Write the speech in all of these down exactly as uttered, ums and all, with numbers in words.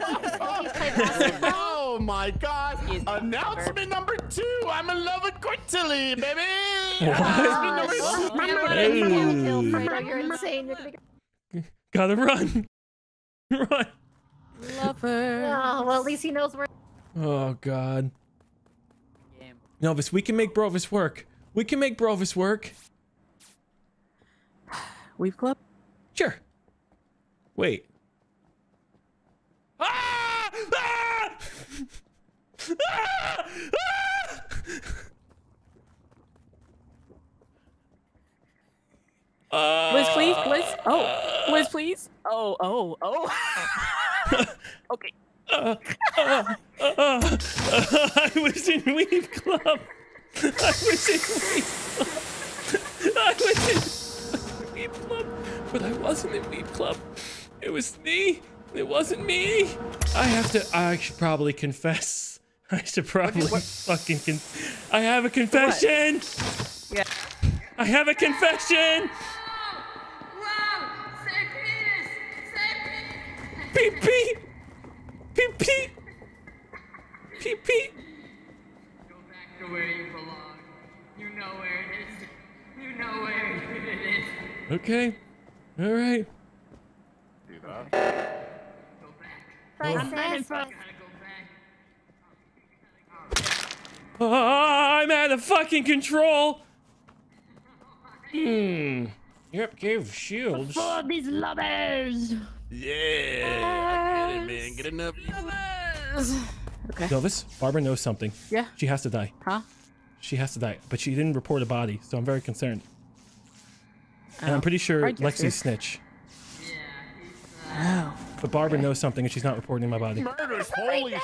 Oh my God! Announcement number two. I'm in love with Cortilli, baby. What? You're insane. Gotta run, run. Lover. Oh, well, at least he knows where. Oh God. Novus, we can make Brovis work. We can make Brovis work. Weeb Club? Sure. Wait. Ah! Ah! Ah! Ah! Uh, Liz, please, Liz. Oh, Liz, please. Oh, oh, oh. Okay. Uh, uh, uh, uh, I was in Weeb Club. I was in Weeb Club. I was in Weeb Club, but I wasn't in Weeb Club. It was me. It wasn't me. I have to. I should probably confess. I should probably what? fucking. Con I have a confession. What? Yeah. I have a confession. Wow! Save penis! Save penis! Beep beep. Peep peep! Peep peep! Go back to where you belong. You know where it is. You know where it is. Okay. Alright. Do that. Go back. Oh. I'm back. Go back. Oh, I'm out of fucking control! Hmm. Yep, gave shields. For these lovers! Yeah, I get it, man. Get enough. Okay. Elvis, Barbara knows something. Yeah. She has to die. Huh? She has to die, but she didn't report a body, so I'm very concerned. Oh. And I'm pretty sure Lexi's Snitch. Yeah. Wow. Oh. But Barbara okay. knows something, and she's not reporting my body. Murders! Holy!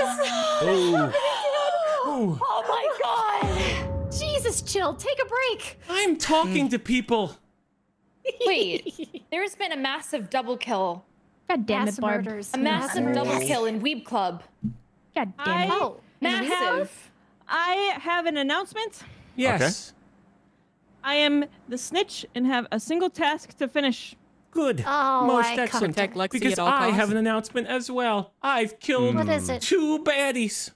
Oh. Oh my God! Jesus, Chill. Take a break. I'm talking mm. to people. Wait, there's been a massive double kill. God damn it, Barb. A massive double kill in Weeb Club. God damn it. I, oh, massive. Have, I have an announcement. Yes. Okay. I am the Snitch and have a single task to finish. Good. Oh, Most I excellent. Lexi because I have an announcement as well. I've killed what is it? two baddies.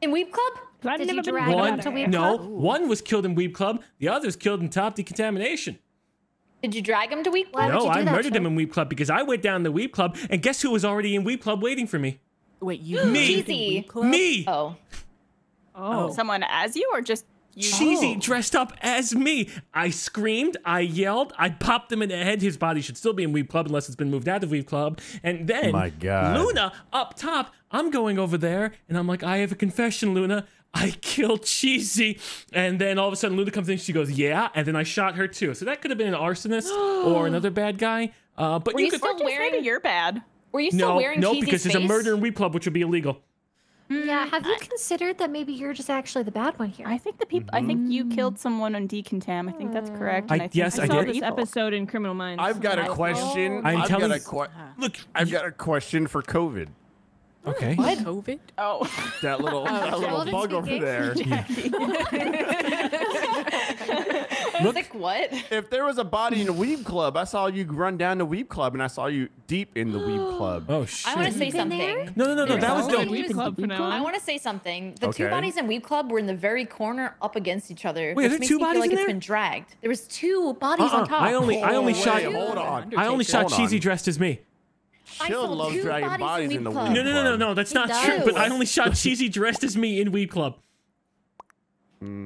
In Weeb Club? I've Did never been one, to Weeb No, Club? one was killed in Weeb Club. The other's killed in top decontamination. Did you drag him to Weeb Club? No, I murdered him in Weeb Club because I went down to Weeb Club, and guess who was already in Weeb Club waiting for me? Wait, you? Me. Cheesy. Me. Oh. Oh. Someone as you, or just you? Cheesy dressed up as me. I screamed, I yelled, I popped him in the head. His body should still be in Weeb Club unless it's been moved out of Weeb Club. And then, oh my God. Luna up top. I'm going over there, and I'm like, I have a confession, Luna. I killed Cheesy, and then all of a sudden Luna comes in. She goes, "Yeah," and then I shot her too. So that could have been an arsonist or another bad guy. Uh, but were you, you could still wearing your bad. Were you still no, wearing no? No, because there's a murder in Weeb Club, which would be illegal. Yeah. Have you considered that maybe you're just actually the bad one here? I think the people. Mm-hmm. I think you killed someone on decontam. I think that's correct. And I, I think yes, I, I saw did. this episode in Criminal Minds. I've got a question. I'm I've telling. Got a qu Look, I've got a question for COVID. Okay. What? COVID? Oh. That little, that oh, little bug over there. Yeah. Look, like what? If there was a body in a Weeb Club, I saw you run down to Weeb Club, and I saw you deep in the Weeb Club. Oh shit! I want to say something. No, no, no, no. That was the Weeb Club for now. I want to say something. The okay. two bodies in Weeb Club were in the very corner, up against each other. Wait, are there two bodies like in there? It's been dragged. There was two bodies uh-uh. on top. I only, oh, I only wait, shot. Hold on. I only shot Cheesy dressed as me. She'll love dragging bodies in the Weeb Club. No, no, no, no, no, that's he not does. true. But I only shot Cheesy dressed as me in Weeb Club.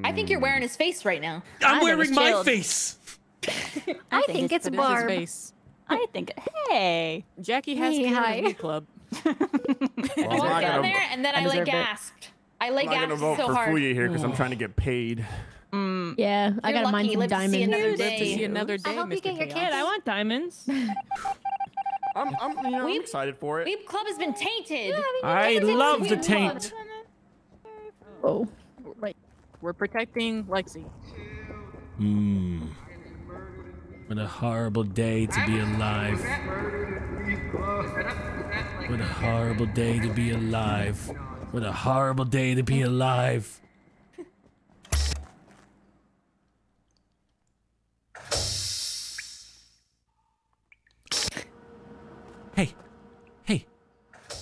I think you're wearing his face right now. I'm I wearing my chilled. face. I, I think, think it's, it's Barb. Face. I think. Hey, Jackie has hey, hi. Weeb Club. well, I walked down there and then I, I like gasped. It. I like gasped so hard. I'm not gonna vote for Fuya here because I'm trying to get paid. Mm. Yeah, I gotta mine some diamonds. Live to see another day. I hope you get your kid. I want diamonds. I'm, I'm, you know, Weeb, I'm excited for it. Weeb Club has been tainted. Yeah, I, mean, I love the taint. Oh, right. We're protecting Lexi. Mmm. What a horrible day to be alive. What a horrible day to be alive. What a horrible day to be alive. Hey,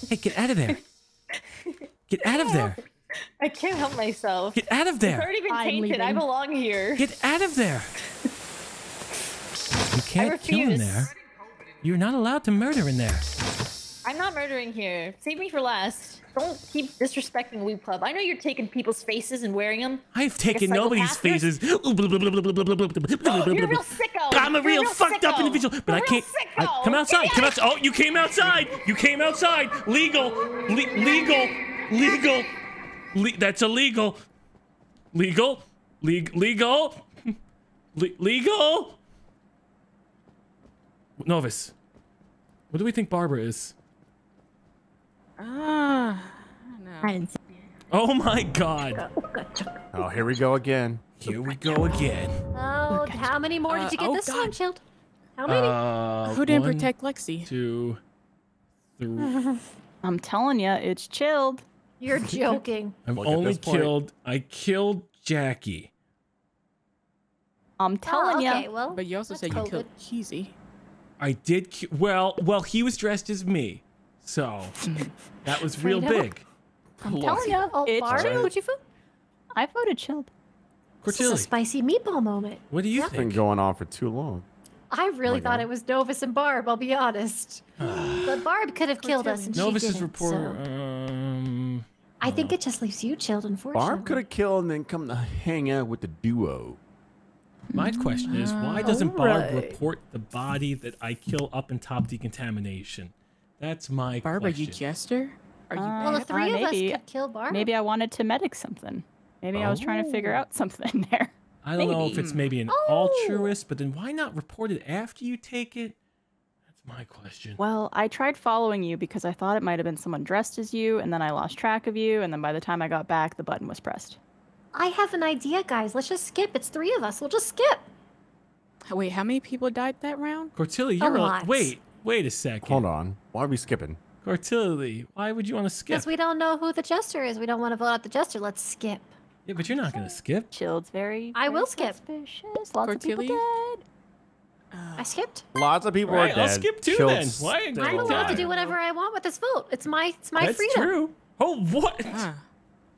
Hey, get out of there. Get out of there. I can't help myself. Get out of there. It's already been tainted. I belong here. Get out of there. You can't kill in there. You're not allowed to murder in there. I'm not murdering here. Save me for last. Don't keep disrespecting Weeb Club. I know you're taking people's faces and wearing them. I've taken nobody's faces. You're a real sicko. I'm a real fucked up individual, but I can't. Come outside. Come outside. Oh, you came outside. You came outside. Legal. Legal. Legal. That's illegal. Legal. Legal. Legal. Novice. What do we think Barbara is? Ah, uh, no. Oh my God. Oh, here we go again. Here we go again. Oh, how many more did you get uh, oh this God. time, Chilled? How many? Uh, Who didn't one, protect Lexi? Two, three. I'm telling you, it's Chilled. You're joking. I've Look only killed. I killed Jackie. I'm telling oh, okay. you. Well, but you also said you killed Cheesy. I did. Well, well, he was dressed as me, so that was real big. I'm telling you, it's I voted Chilled. This is a spicy meatball moment. What do you yep. think? It's been going on for too long. I really oh thought God. it was Novus and Barb. I'll be honest, but Barb could have killed us. And Novus's report. So. Um, I think it just leaves you, Chilled. Unfortunately, Barb could have killed and then come to hang out with the duo. My question is, why doesn't Barb right. report the body that I kill up in top decontamination? That's my Barb, question. Barb, are you Jester? Are you uh, well, the three uh, of maybe, us could kill Barb. Maybe I wanted to medic something. Maybe oh. I was trying to figure out something there. I don't maybe. know if it's maybe an oh. altruist, but then why not report it after you take it? That's my question. Well, I tried following you because I thought it might have been someone dressed as you, and then I lost track of you, and then by the time I got back, the button was pressed. I have an idea, guys. Let's just skip. It's three of us. We'll just skip. Wait, how many people died that round? Cortilli, you're a lot. A, wait, wait a second. Hold on. Why are we skipping? Cortilli, why would you want to skip? Because we don't know who the Jester is. We don't want to vote out the Jester. Let's skip. Yeah, but you're not going to skip. Chilled's very, very I will skip. Suspicious. Lots Cortilli. of people dead. Uh, I skipped. Lots of people right, are dead. I'll skip too Chilled's then. Why I'm allowed to do whatever I want with this vote. It's my, it's my That's freedom. That's true. Oh, what? Uh.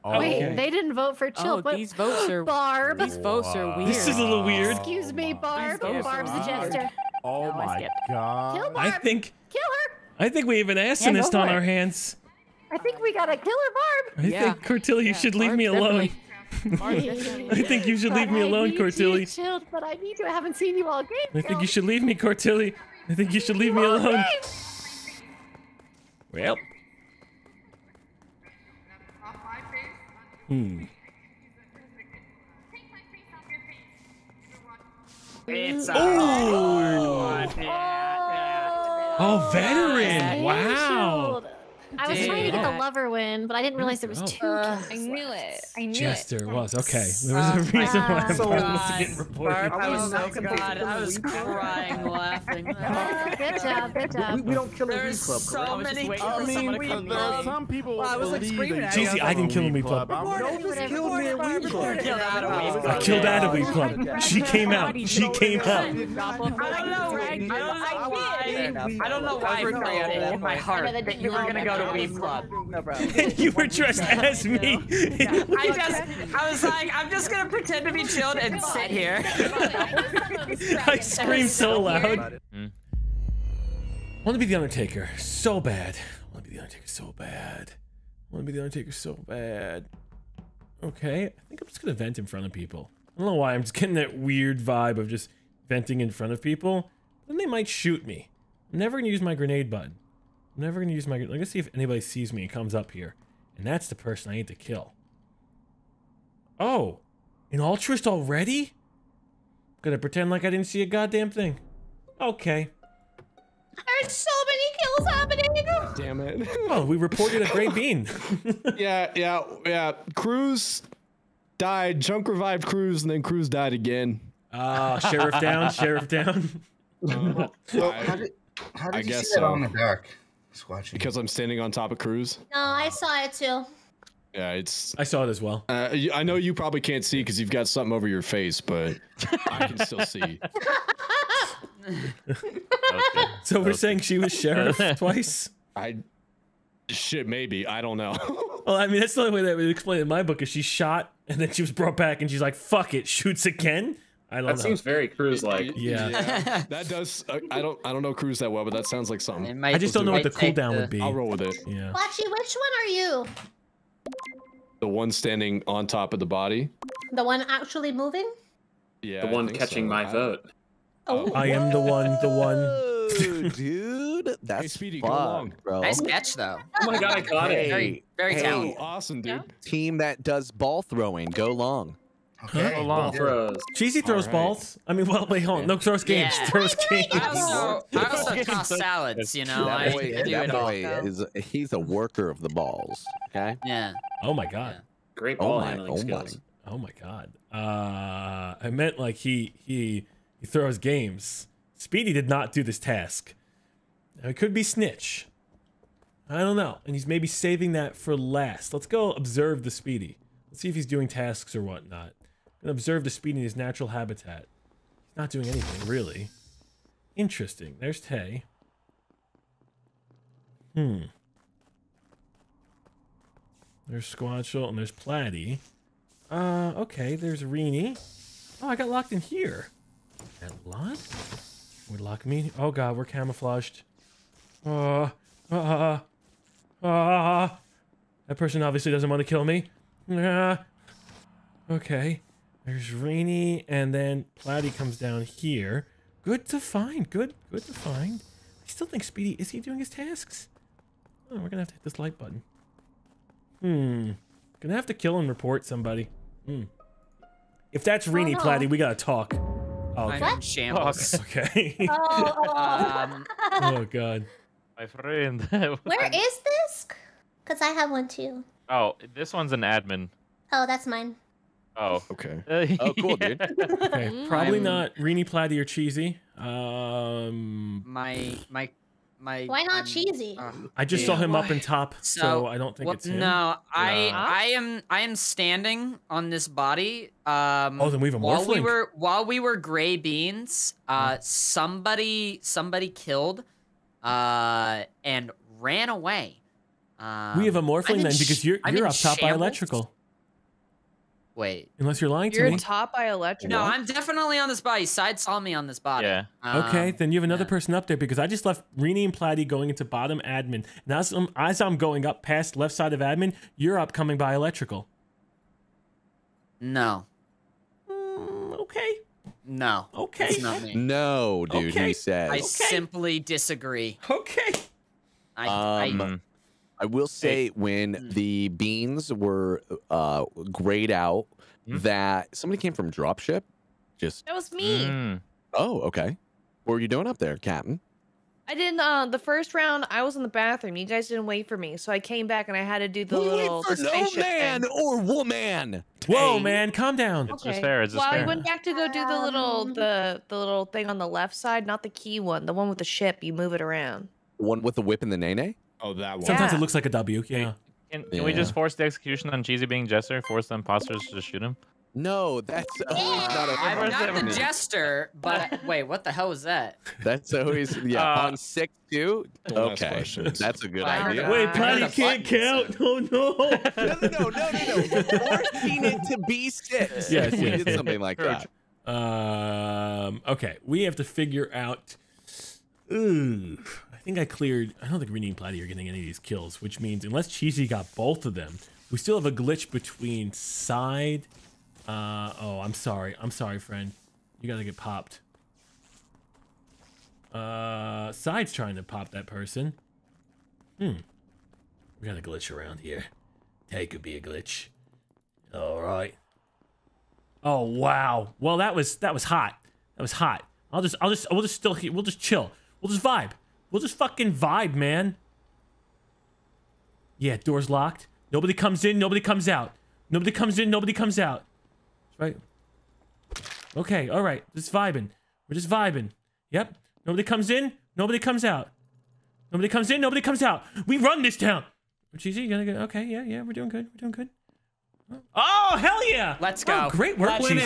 Oh, Wait, okay. they didn't vote for Chilled. Oh, these votes are Barb. These votes are weird. This is a little weird. Excuse me, Barb. Barb's a Jester. Oh no, my I God! Kill Barb. I think. Kill her. I think we have an arsonist yeah, on it. our hands. I think we gotta kill her, Barb. I yeah. think Cortilli, you should yeah, leave Barb me alone. I think you should leave me alone, Cortilli. Chilled, but I need you. I haven't seen you all game. I think you should leave me, Cortilli. I think you should leave me alone. Well. Hmm. It's a hard one. Oh, oh veteran! Wow. I was Damn. trying to get the lover win, but I didn't realize there was oh. two. Uh, I knew it. I knew Jester it. Jester was okay. There was a reason why I was getting reported. I was so glad. I was crying, laughing. Good job, good job. We don't kill the Weeb Club. So many. I mean, there are some people. I was like screaming. Cheesy, I didn't kill the Weeb Club. Nobody killed me at Weeb Club. I killed out of Weeb Club. She came out. She came out. I don't know. I don't know why I prayed in my heart that you were gonna go. Weeb Club. No, and you were dressed as me. Yeah. I just, I was like, I'm just gonna pretend to be Chilled and sit here. I screamed so loud. Mm. I want to be the Undertaker so bad. I want to be the Undertaker so bad. I want to be the Undertaker so bad. Okay, I think I'm just gonna vent in front of people. I don't know why I'm just getting that weird vibe of just venting in front of people. Then they might shoot me. I'm never gonna use my grenade button. I'm never gonna use my. Let me see if anybody sees me and comes up here, and that's the person I need to kill. Oh, an altruist already? I'm gonna pretend like I didn't see a goddamn thing. Okay. There's so many kills happening. Damn it! Oh, we reported a gray bean. yeah, yeah, yeah. Cruz died. Junk revived Cruz, and then Cruz died again. Ah, uh, sheriff down. Sheriff down. Uh, well, how did, how did I you guess see that so. on the dark? Squatchel. Because I'm standing on top of Cruz. No, I saw it too. Yeah, it's. I saw it as well. Uh, I know you probably can't see because you've got something over your face, but I can still see. okay. So we're okay. saying she was sheriff twice. I. Shit, maybe. I don't know. Well, I mean, that's the only way that we explain it in my book is she shot and then she was brought back and she's like, fuck it, shoots again. I don't that know. That seems very Cruz-like. Yeah. yeah. That does. Uh, I don't I don't know Cruz that well, but that sounds like something. Might, I just don't know what the cooldown the... would be. I'll roll with it. Yeah. Watchy, which one are you? The one standing on top of the body. The one actually moving? Yeah. The one catching so. my I... vote. Oh. I am the one, the one. Dude, that's hey, Speedy, fun, go along, bro. Nice catch, though. Oh my god, I got hey, it. Very, very hey, talented. Awesome, dude. Yeah. Team that does ball throwing, go long. Okay. Go long throws. Cheesy throws right. balls. I mean, well, wait, hold on. No, throws games. Yeah. Throws games. I also, I also toss salads, you know. That boy, I do that it boy all. Is, he's a worker of the balls. Okay. Yeah. Oh my god. Yeah. Great ball oh handling oh skills. My. Oh my god. Uh, I meant like he he. He throws games. Speedy did not do this task. Now, it could be Snitch. I don't know. And he's maybe saving that for last. Let's go observe the Speedy. Let's see if he's doing tasks or whatnot. I'm gonna observe the Speedy in his natural habitat. He's not doing anything, really. Interesting. There's Tay. Hmm. There's Squatchel and there's Platy. Uh, okay, there's Rini. Oh, I got locked in here. That lot would lock me. Oh god, we're camouflaged. Uh, uh, uh, that person obviously doesn't want to kill me. Uh, okay, there's Rini, and then Platy comes down here. Good to find. Good, good to find. I still think Speedy is he doing his tasks? Oh, we're gonna have to hit this light button. Hmm. Gonna have to kill and report somebody. Hmm. If that's Rini, oh. Platy, we gotta talk. Oh, okay. I'm shambles. Oh, okay. oh, oh. Um, oh god. My friend. Where is this? Cause I have one too. Oh, this one's an admin. Oh, that's mine. Oh, okay. Uh, oh, cool, dude. Okay, probably I'm... not Rini, Platy, or Cheesy. Um. My my my. Why not um, Cheesy? Uh, I just yeah. saw him up in top, so, so I don't think what, it's him. No, I uh, I am I am standing on this body. Um, oh, then we have a Morphling. While we were while we were gray beans, uh, oh. somebody somebody killed, uh, and ran away. Um, we have a Morphling then because you're I'm you're up top shambles. by electrical. Wait. Unless you're lying you're to me. You're top by electrical. No, I'm definitely on this body. Side saw me on this body. Yeah. Um, okay, then you have another yeah. person up there because I just left Rini and Platy going into bottom admin. And as I'm, as I'm going up past left side of admin, you're up coming by electrical. No. Okay. No. Okay. That's not me. No, dude. Okay. He says. I okay. simply disagree. Okay. I, um, I I will say hey. when mm. the beans were uh, grayed out, mm. that somebody came from dropship. Just that was me. Mm. Oh, okay. What were you doing up there, Captain? I didn't. Uh, the first round, I was in the bathroom. You guys didn't wait for me, so I came back and I had to do the we little. Wait for no man thing. or woman. Whoa, hey. man, calm down. It's okay. just fair. It's just well, fair. I went back to go do the little the the little thing on the left side, not the key one, the one with the ship. You move it around. One with the whip and the nay-nay? Oh, that one. Sometimes yeah. it looks like a W. Yeah. Can, can yeah. we just force the execution on Cheesy being Jester? Force the imposters to shoot him? No, that's always not a I'm not the Jester, but wait, what the hell was that? That's always, yeah, uh, on six, two? Okay, that's a good wow. idea. Wait, Platy can't count. Oh, no. no, no, no, no, no, no. Forcing it to be six. Yes, we yes. did something like right. that. Um, okay, we have to figure out. Ooh. I think I cleared. I don't think Rini and Platy are getting any of these kills, which means unless Cheesy got both of them, we still have a glitch between side. Uh, oh, I'm sorry. I'm sorry, friend. You gotta get popped. Uh, side's trying to pop that person. Hmm. We got a glitch around here. Tay could be a glitch. All right. Oh wow. Well, that was that was hot. That was hot. I'll just I'll just we'll just still we'll just chill. We'll just vibe. We'll just fucking vibe, man. Yeah, door's locked. Nobody comes in, nobody comes out. Nobody comes in, nobody comes out. Right? Okay, all right. Just vibing. We're just vibing. Yep. Nobody comes in, nobody comes out. Nobody comes in, nobody comes out. We run this town. Cheesy, you gonna go? Okay, yeah, yeah, we're doing good. We're doing good. Oh, hell yeah! Let's go. Oh, great work, Cheesy. Great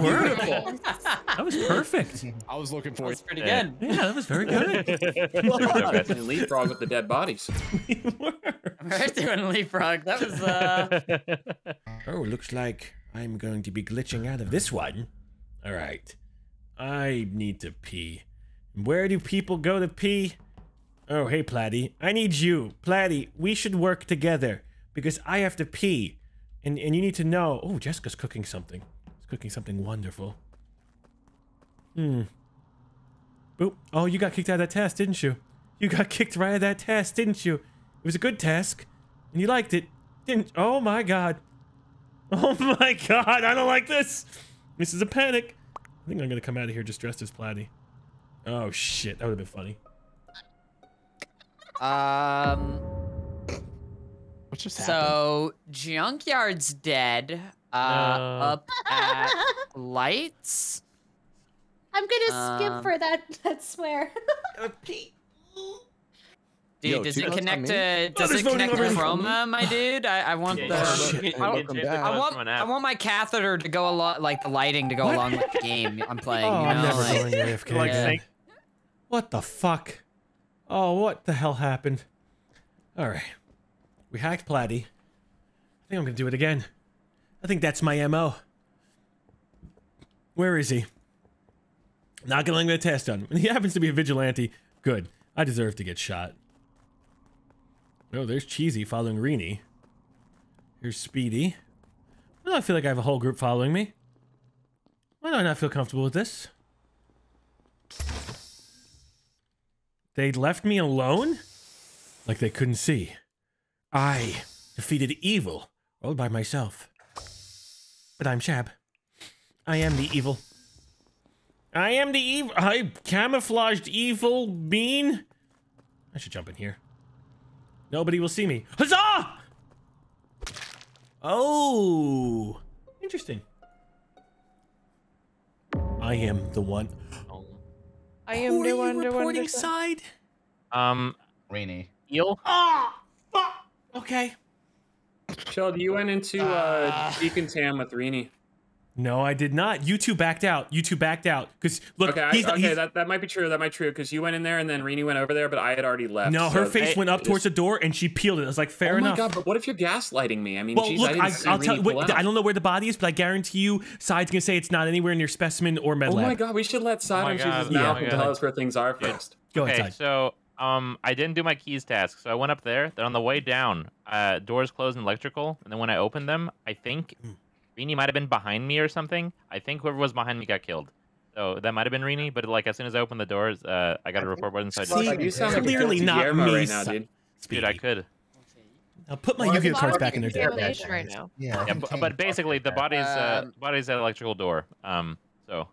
work. That was perfect. I was looking for it. That was pretty good. Yeah, that was very good. Leapfrog with the dead bodies. We were. We're doing leapfrog. That was, uh... oh, looks like I'm going to be glitching out of this one. All right. I need to pee. Where do people go to pee? Oh, hey, Platy. I need you. Platy, we should work together because I have to pee. And, and you need to know... Oh, Jessica's cooking something. She's cooking something wonderful. Hmm. Boop. Oh, you got kicked out of that task, didn't you? You got kicked right out of that task, didn't you? It was a good task, and you liked it, didn't? Oh my god. Oh my god, I don't like this. This is a panic. I think I'm gonna come out of here just dressed as Platy. Oh shit, that would've been funny. Um... What just happened? So, Junkyard's dead. Uh, uh... Up at lights. I'm gonna um... skip for that, that swear. Dude, Yo, does it connect to does oh, it connect to Chroma, my dude? I, I want yeah, the yeah, I, want, I want I want my catheter to go along, like the lighting to go what? along with the game I'm playing. Oh, you know, I'm never like, going A F K. Like, yeah. What the fuck? Oh, what the hell happened? All right, we hacked Platy. I think I'm gonna do it again. I think that's my M O. Where is he? Not gonna let me get a test done. He happens to be a vigilante. Good. I deserve to get shot. Oh, there's Cheesy following Rini. Here's Speedy. I don't feel like I have a whole group following me. Why do I not feel comfortable with this? They left me alone? Like they couldn't see. I defeated evil all by myself. But I'm Shab. I am the evil. I am the evil. I camouflaged evil bean. I should jump in here. Nobody will see me. Huzzah! Oh, interesting. I am the one. Oh. I am Who the one. Who are you reporting side? Um, Rini. Eel. Ah! Oh, okay. Chilled, you went into uh, Deacon Tam with Rini. No, I did not. You two backed out. You two backed out. Because look, okay, he's, I, okay he's, that that might be true. That might be true. Because you went in there, and then Rini went over there, but I had already left. No, her so face I, went up towards the door, and she peeled it. I was like, fair enough. Oh my god! But what if you're gaslighting me? I mean, well, geez, look, I didn't I, see I'll Rini tell you. Wait, I don't know where the body is, but I guarantee you, Side's gonna say it's not anywhere near specimen or med lab. Oh my god! We should let Side use his mouth and tell us where things are yeah. first. Go okay, ahead. Side. So, um, I didn't do my keys task, so I went up there. Then on the way down, uh, doors closed and electrical, and then when I opened them, I think. Mm. Rini might have been behind me or something. I think whoever was behind me got killed. So that might have been Rini, but like as soon as I opened the doors, uh, I got a report board inside. See, you sound like clearly not me right now, dude. Dude, I could. I'll put my Yu-Gi-Oh cards back in their deck right now. Yeah, yeah but, but basically the body's uh, body's at electrical door. Um, so.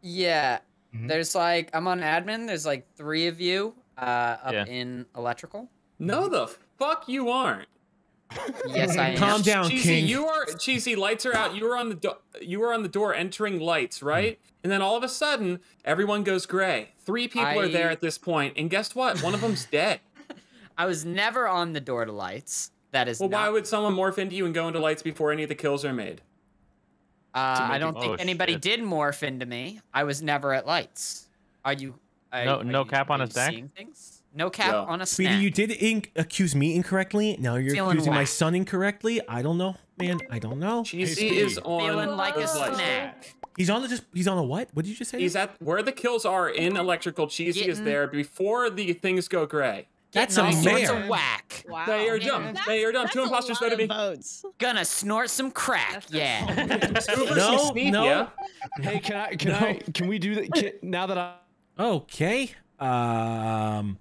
Yeah, mm-hmm. There's like I'm on admin. There's like three of you uh, up yeah. in electrical. No, the fuck you aren't. Yes, I am. Calm down, Cheesy, King. You are Cheesy. Lights are out. You were on the do you were on the door entering lights, right? Mm. And then all of a sudden, everyone goes gray. Three people I... are there at this point, and guess what? One of them's dead. I was never on the door to lights. That is. Well, not... why would someone morph into you and go into lights before any of the kills are made? Uh, I don't oh, think anybody shit. did morph into me. I was never at lights. Are you? Are, no, are no you, cap on a stack. No cap yeah. on a snack. Sweetie, you did inc accuse me incorrectly. Now you're Feeling accusing whack. my son incorrectly. I don't know, man. I don't know. Cheesy hey, is on Feeling like a snack. snack. He's on the just. He's on a what? What did you just say? He's at where the kills are in electrical. Cheesy Getting, is there before the things go gray. That's a mayor. whack. Wow, they are man. dumb. That's, they are dumb. Two imposters voted me. Votes. Gonna snort some crack. That's yeah. no, no. Hey, can I? Can no. I? Can we do that now that I? Okay. Um.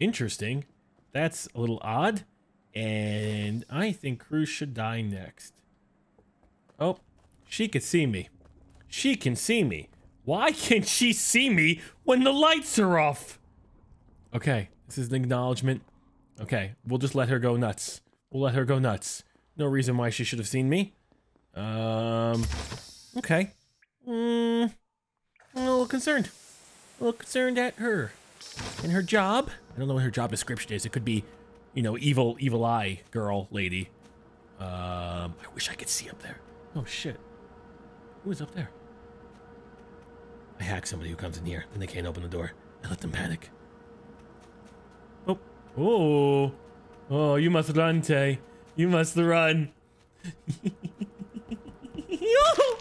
Interesting. That's a little odd. And I think Cruz should die next. Oh, she could see me. She can see me. Why can't she see me when the lights are off? Okay, this is an acknowledgement. Okay, we'll just let her go nuts. We'll let her go nuts. No reason why she should have seen me. Um, okay. Mm, I'm a little concerned. A little concerned at her. And her job? I don't know what her job description is. It could be, you know, evil, evil eye girl, lady. Um, I wish I could see up there. Oh shit! Who is up there? I hack somebody who comes in here, and they can't open the door. I let them panic. Oh, oh! Oh, you must run, Tay. You must run.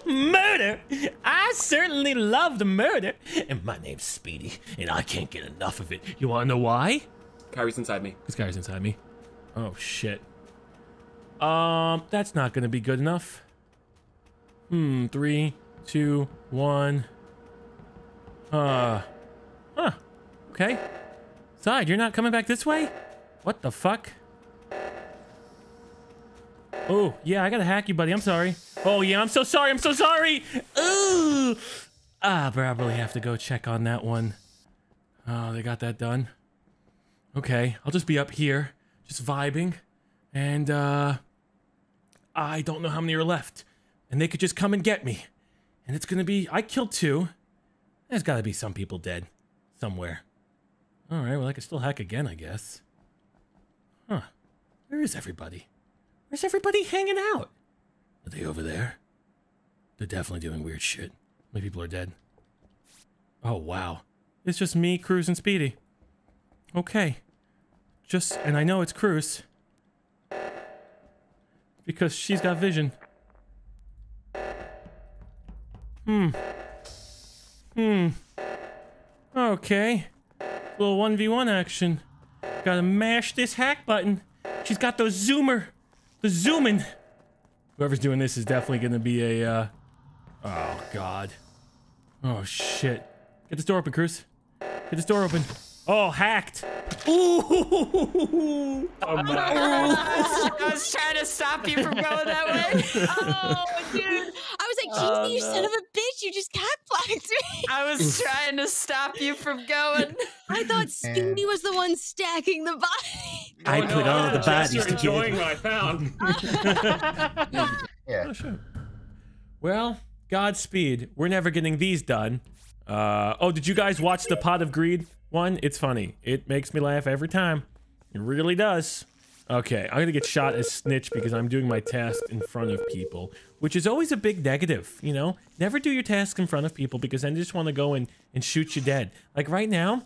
Murder! I certainly love the murder. And my name's Speedy, and I can't get enough of it. You wanna know why? Kyrie's inside me. Because Kyrie's inside me. Oh, shit. Um, that's not gonna be good enough. Hmm, three, two, one. Uh, huh. Okay. Side, you're not coming back this way? What the fuck? Oh, yeah, I gotta hack you, buddy. I'm sorry. Oh, yeah, I'm so sorry. I'm so sorry. Ooh. Ah, probably have to go check on that one. Oh, they got that done. Okay, I'll just be up here, just vibing. And, uh, I don't know how many are left. And they could just come and get me. And it's gonna be... I killed two. There's gotta be some people dead. Somewhere. Alright, well, I could still hack again, I guess. Huh. Where is everybody? Where's everybody hanging out? Are they over there? They're definitely doing weird shit. My people are dead. Oh, wow. It's just me, Cruz, and Speedy. Okay. Just... And I know it's Cruz. Because she's got vision. Hmm. Hmm. Okay. Little one v one action. Gotta mash this hack button. She's got those zoomer. The zooming. Whoever's doing this is definitely gonna be a, uh... Oh, God. Oh, shit. Get this door open, Cruz. Get this door open. Oh, hacked. Ooh! Oh, my. I was trying to stop you from going that way. Oh, dude. I was like, oh, Cheesy, you no. son of a bitch. You just cock-blocked me. I was trying to stop you from going. I thought Speedy was the one stacking the body. I oh, put no, all no, the bodies together. Enjoying what I found. Yeah. Oh, sure. Well, Godspeed. We're never getting these done. Uh, oh, did you guys watch the Pot of Greed? One, it's funny. It makes me laugh every time. It really does. Okay, I'm gonna get shot as Snitch because I'm doing my task in front of people, which is always a big negative, you know? Never do your task in front of people because then they just want to go and, and shoot you dead. Like right now,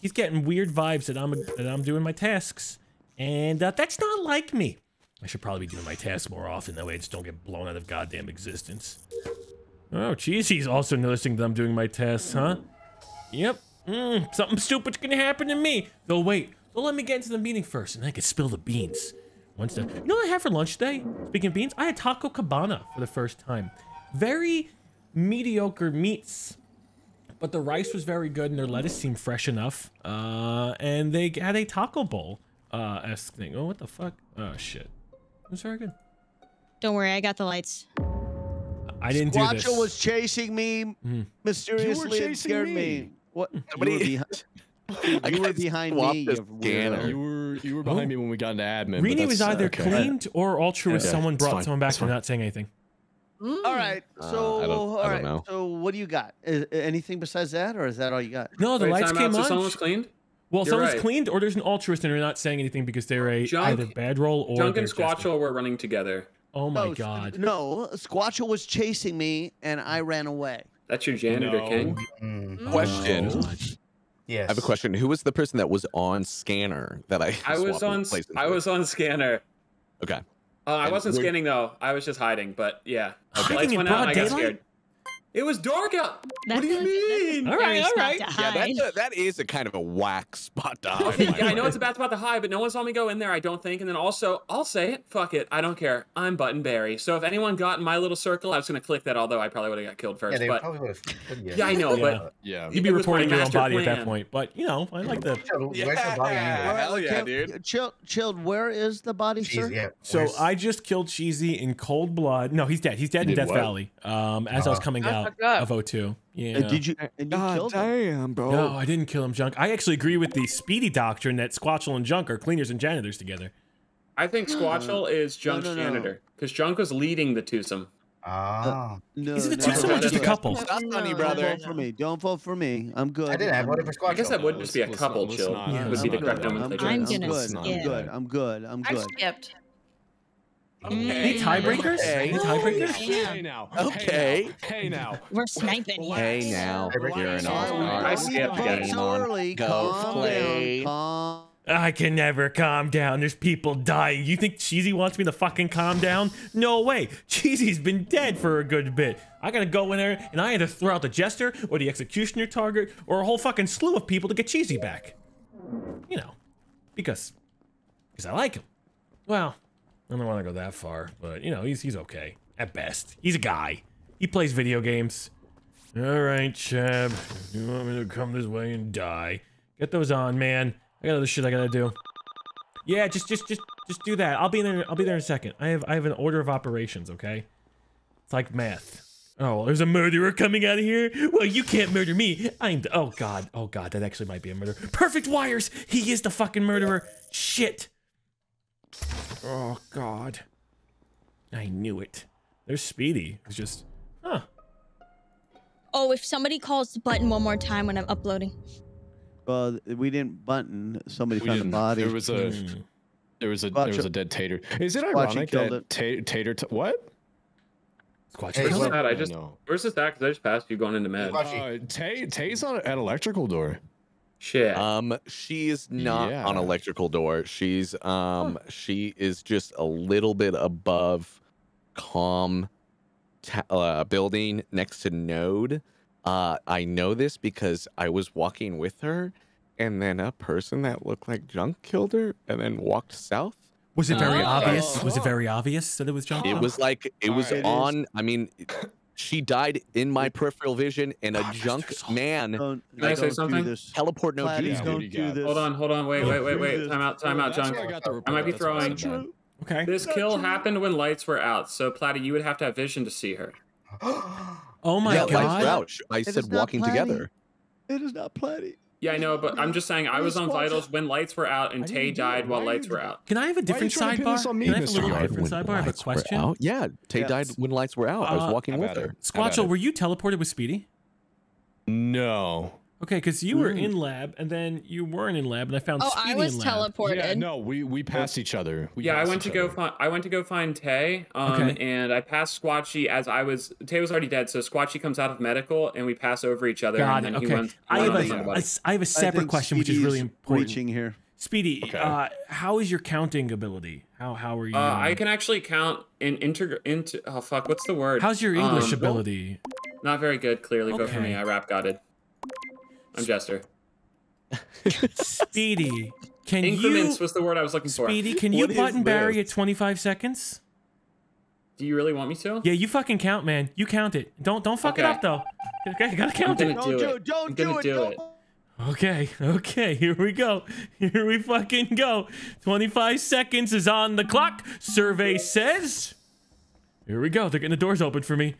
he's getting weird vibes that I'm, that I'm doing my tasks. And uh, that's not like me. I should probably be doing my tasks more often. That way I just don't get blown out of goddamn existence. Oh, Cheesy's also noticing that I'm doing my tasks, huh? Yep. Mm, something stupid's gonna happen to me. They'll wait. They'll let me get into the meeting first, and I can spill the beans. Once the, you know what I had for lunch today? Speaking of beans, I had taco cabana for the first time. Very mediocre meats, but the rice was very good, and their lettuce seemed fresh enough. Uh, and they had a taco bowl uh, esque thing. Oh, what the fuck? Oh shit, it was very good. Don't worry, I got the lights. I didn't Squatchel do this. Squatchel was chasing me mm. mysteriously and scared me. me. What? Nobody. You were, be you were behind me. You were you were behind oh. me when we got into admin. Rini was either okay. cleaned or altruist. Yeah, yeah. Someone brought someone back for not saying anything. Mm. All right. So uh, I don't, all right. I don't know. So what do you got? Is, anything besides that, or is that all you got? No, the Wait, lights came out, on. So someone's cleaned. Well, You're someone's right. cleaned, or there's an altruist, and they're not saying anything because they're a Junk, either bad roll or. Junk and Squatchel were running together. Oh my no, god. No, Squatchel was chasing me, and I ran away. That's your janitor, no. King. Mm. Question. Oh, yes. I have a question. Who was the person that was on scanner that I? I was on. I was on scanner. Okay. Uh, I and wasn't scanning though. I was just hiding. But yeah, okay. lights went out. I got scared. It was dark out. That's what do you a, mean? All right, all right. Yeah, that's a, that is a kind of a whack spot to hide. Yeah, I know it's a bad spot to hide, but no one saw me go in there, I don't think. And then also, I'll say it. Fuck it. I don't care. I'm Buttonberry. So if anyone got in my little circle, I was going to click that, although I probably would have got killed first. Yeah, they but, probably would have. Yeah. yeah, I know, yeah. but... Yeah. You'd be reporting your own body plan. At that point. But, you know, I like the... Yeah, yeah. Hell yeah, dude. Chilled, Chilled, where is the body, sir? Yeah, so I just killed Cheesy in cold blood. No, he's dead. He's dead in Death Valley. Um, As I was coming out. Of O two. Yeah. And did you, and you God damn, him? Bro. No, I didn't kill him, Junk. I actually agree with the Speedy doctrine that Squatchel and Junk are cleaners and janitors together. I think Squatchel uh, is Junk's no, no, janitor, because no. Junk was leading the twosome. Ah. Uh, no, is it a twosome no, or just no, a couple? Stop, honey, no, brother. Don't vote for me. Don't vote for me. I'm good. I didn't. I voted for Squatchel. I guess that would no, just be a couple, Chill. Yeah, would be the correct nomenclature. I'm going to skip. I'm good. I'm good. I'm good. I skipped. Any tiebreakers? Hey, tiebreakers? Hey now. Okay. Hey now. We're sniping here. Hey now. You're an all-star. I skipped getting on. Go play. I can never calm down. There's people dying. You think Cheesy wants me to fucking calm down? No way. Cheesy's been dead for a good bit. I gotta go in there and I had to throw out the Jester or the Executioner target or a whole fucking slew of people to get Cheesy back. You know, because, because I like him. Well, I don't want to go that far, but you know, he's, he's okay. At best. He's a guy. He plays video games. All right, Shab. You want me to come this way and die? Get those on, man. I got other shit I gotta do. Yeah, just, just, just, just do that. I'll be there. I'll be there in a second. I have, I have an order of operations. Okay, it's like math. Oh, well, there's a murderer coming out of here. Well, you can't murder me. I'm. The, oh God. Oh God. That actually might be a murder. Perfect wires. He is the fucking murderer. Shit. Oh God. I knew it. There's Speedy. It's just, huh. Oh, if somebody calls the button one more time when I'm uploading. Well, we didn't button. Somebody we found a body. There was a, mm. there was a, Squatchel. There was a dead tater. Is it ironic Squatchel that it. tater? What? Squatchel. Hey, where's that? I just. No. Where's that? Because I just passed you going into med. Uh, Tay, Tay's on an electrical door. Shit. Um, she is not yeah. on electrical door. She's um, huh. she is just a little bit above calm uh, building next to Node. Uh, I know this because I was walking with her, and then a person that looked like Junk killed her, and then walked south. Was it very oh. obvious? Was it very obvious that it was Junk? It was like it was right, on. It I mean, she died in my peripheral vision, and a oh, Junk so man. Don't, Can I, I say something? Do Teleport no Please don't do do this. Hold on, hold on, wait, don't wait, wait, wait. Time out, time out, Junk. I, I might be throwing. Okay. This That's kill true. happened when lights were out, so Platy, you would have to have vision to see her. Oh my yeah, God! I it said walking Platy. together. It is not Platy. Yeah, I know, but I'm just saying I was on vitals when lights were out, and Tay died while lights were out. Can I have a different sidebar? Can I have a little different sidebar? I have a question. Yeah, Tay yes. died when lights were out. Uh, I was walking with her. Squatchel, were you teleported with Speedy? No. Okay, because you were mm. in lab, and then you weren't in lab, and I found oh, Speedy I was in lab. teleported. Yeah, no, we we passed each other. We yeah, I went to go find. I went to go find Tay, um, okay. and I passed Squatchy as I was. Tay was already dead, so Squatchy comes out of medical, and we pass over each other. Got and it. Then okay. He runs, I, have a, a, I have a separate question, Speedy's which is really important. Reaching here, Speedy. Okay. Uh, how is your counting ability? How how are you? Uh, I can actually count in inter. Inter oh fuck, what's the word? How's your English um, ability? Not very good. Clearly, okay. But for me, I rap got it. I'm Jester. Speedy, can Increments you... was the word I was looking for. Speedy, can you what button Barry at twenty-five seconds? Do you really want me to? Yeah, you fucking count, man. You count it. Don't don't fuck okay. it up, though. Okay, you gotta count it. Don't do it. Don't do it. Do it. Okay, okay, here we go. Here we fucking go. twenty-five seconds is on the clock. Survey says... Here we go. They're getting the doors open for me.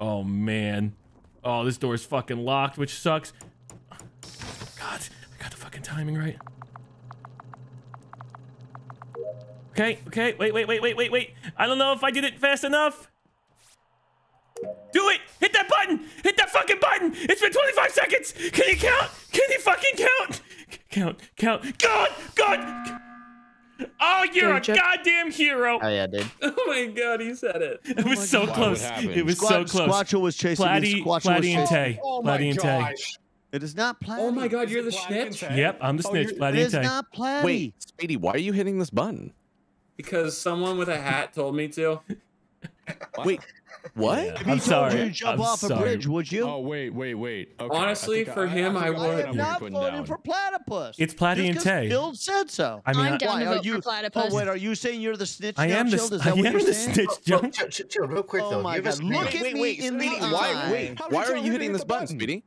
Oh, man. Oh, this door's fucking locked, which sucks. God, I got the fucking timing right. Okay, okay, wait, wait, wait, wait, wait, wait. I don't know if I did it fast enough. Do it! Hit that button! Hit that fucking button! It's been twenty-five seconds! Can you count? Can you fucking count? Count, count. God, God! Oh, you're a goddamn hero! Oh yeah, dude. Oh my God, he said it. It was oh so God. close. It was Squatch, so close. Squatchel was chasing Platy, Squatchel Platy and Tay. Oh, oh Platy and Tay. It is not Platy. Oh my God, is you're the snitch? Yep, I'm the oh, snitch. Platy it is not Platy. Wait, Speedy, why are you hitting this button? Because someone with a hat told me to. Wait, what? Yeah, if he I'm told sorry. you jump I'm off sorry. a bridge, would you? Oh wait, wait, wait. Okay, Honestly, for I, him, I, I, I would. I'm not voting for Platypus. It's Platy and Tay. Bill said so. I mean, I'm down to vote for Platypus. Oh wait, are you saying you're the snitch? I am the snitch. I am the snitch. Jump, chill, real quick though. Oh my God, look at me in the eye. Wait, why are you hitting this button, Speedy?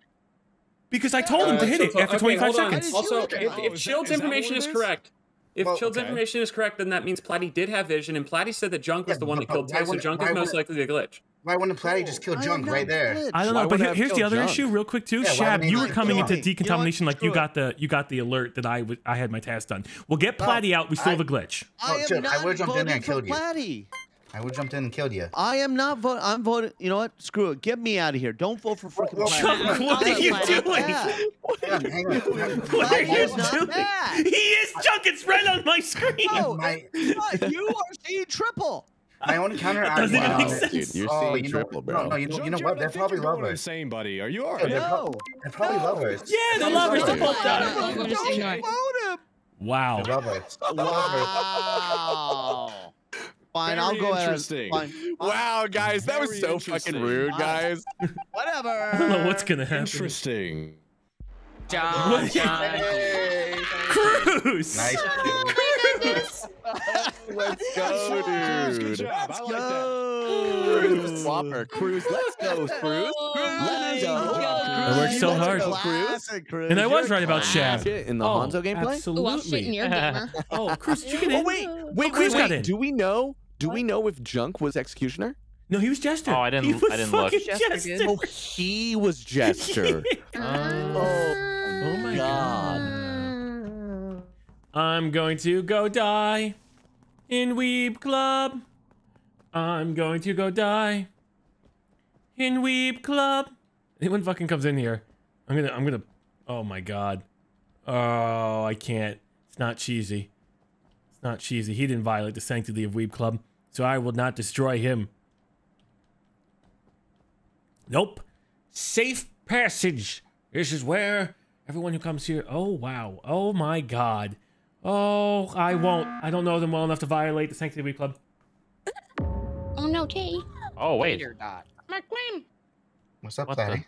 Because I told uh, him to hit so, it after okay, twenty-five seconds. Also, if, if oh, Chilled's information is, is correct, if well, Chilled's okay. information is correct, then that means Platy did have vision, and Platy said that Junk was yeah, the one that killed Tay, so Junk is most likely the glitch. Why wouldn't Platy just kill Junk right there? I don't know, but here, here's the other Junk. issue, real quick too. Yeah, Shab, you were coming into decontamination like you got the you got the alert that I I had my task done. We'll get Platy out. We still have a glitch. I would have jumped in there and killed you. I would have jumped in and killed you. I am not voting. I'm voting. You know what? Screw it. Get me out of here. Don't vote for freaking Platy. What are you doing? What are you doing? What are you doing? He is Junk. It's red on my screen. No, my, you are seeing triple. My own counter. Doesn't wow. make sense. Dude, you're oh, seeing you triple, bro. No, no, you know, you know what? They're probably lovers. Same, buddy. Are you alright? No. They're probably lovers. Yeah, they're lovers. Don't vote him. Wow. I love it. I love wow. it. Fine, Very I'll go interesting. Ahead. Fine. Wow, guys, Very that was so fucking rude, guys. Whatever. I don't know what's gonna happen. Interesting. John, John. Hey, Cruz. Nice. Cruz. Let's go, dude. Good job. Let's I like go. That. Cruz. Whopper. Cruz. Let's go, Cruz. Let's go. I worked so hard. Classic, Cruz. And I was right about Shab. In the oh, Hanzo gameplay? Absolutely. Ooh, I'll shit in your gamer. Oh, Cruz, did you get in? Oh, wait. Wait, oh, Cruz wait, got wait. in. Do we know? Do we know if Junk was Executioner? No, he was Jester. Oh, I didn't. He was I didn't look. Jester. Jester. Oh, he was Jester. um, oh, oh my God! I'm going to go die in Weeb Club. I'm going to go die in Weeb Club. Anyone fucking comes in here, I'm gonna. I'm gonna. Oh my God! Oh, I can't. It's not cheesy. It's not cheesy. He didn't violate the sanctity of Weeb Club, so I will not destroy him. Nope. Safe passage. This is where everyone who comes here. Oh, wow. Oh, my God. Oh, I won't. I don't know them well enough to violate the sanctity of Weeb Club. Oh, no, Tay. Oh, wait. You're not. What's up, Platy?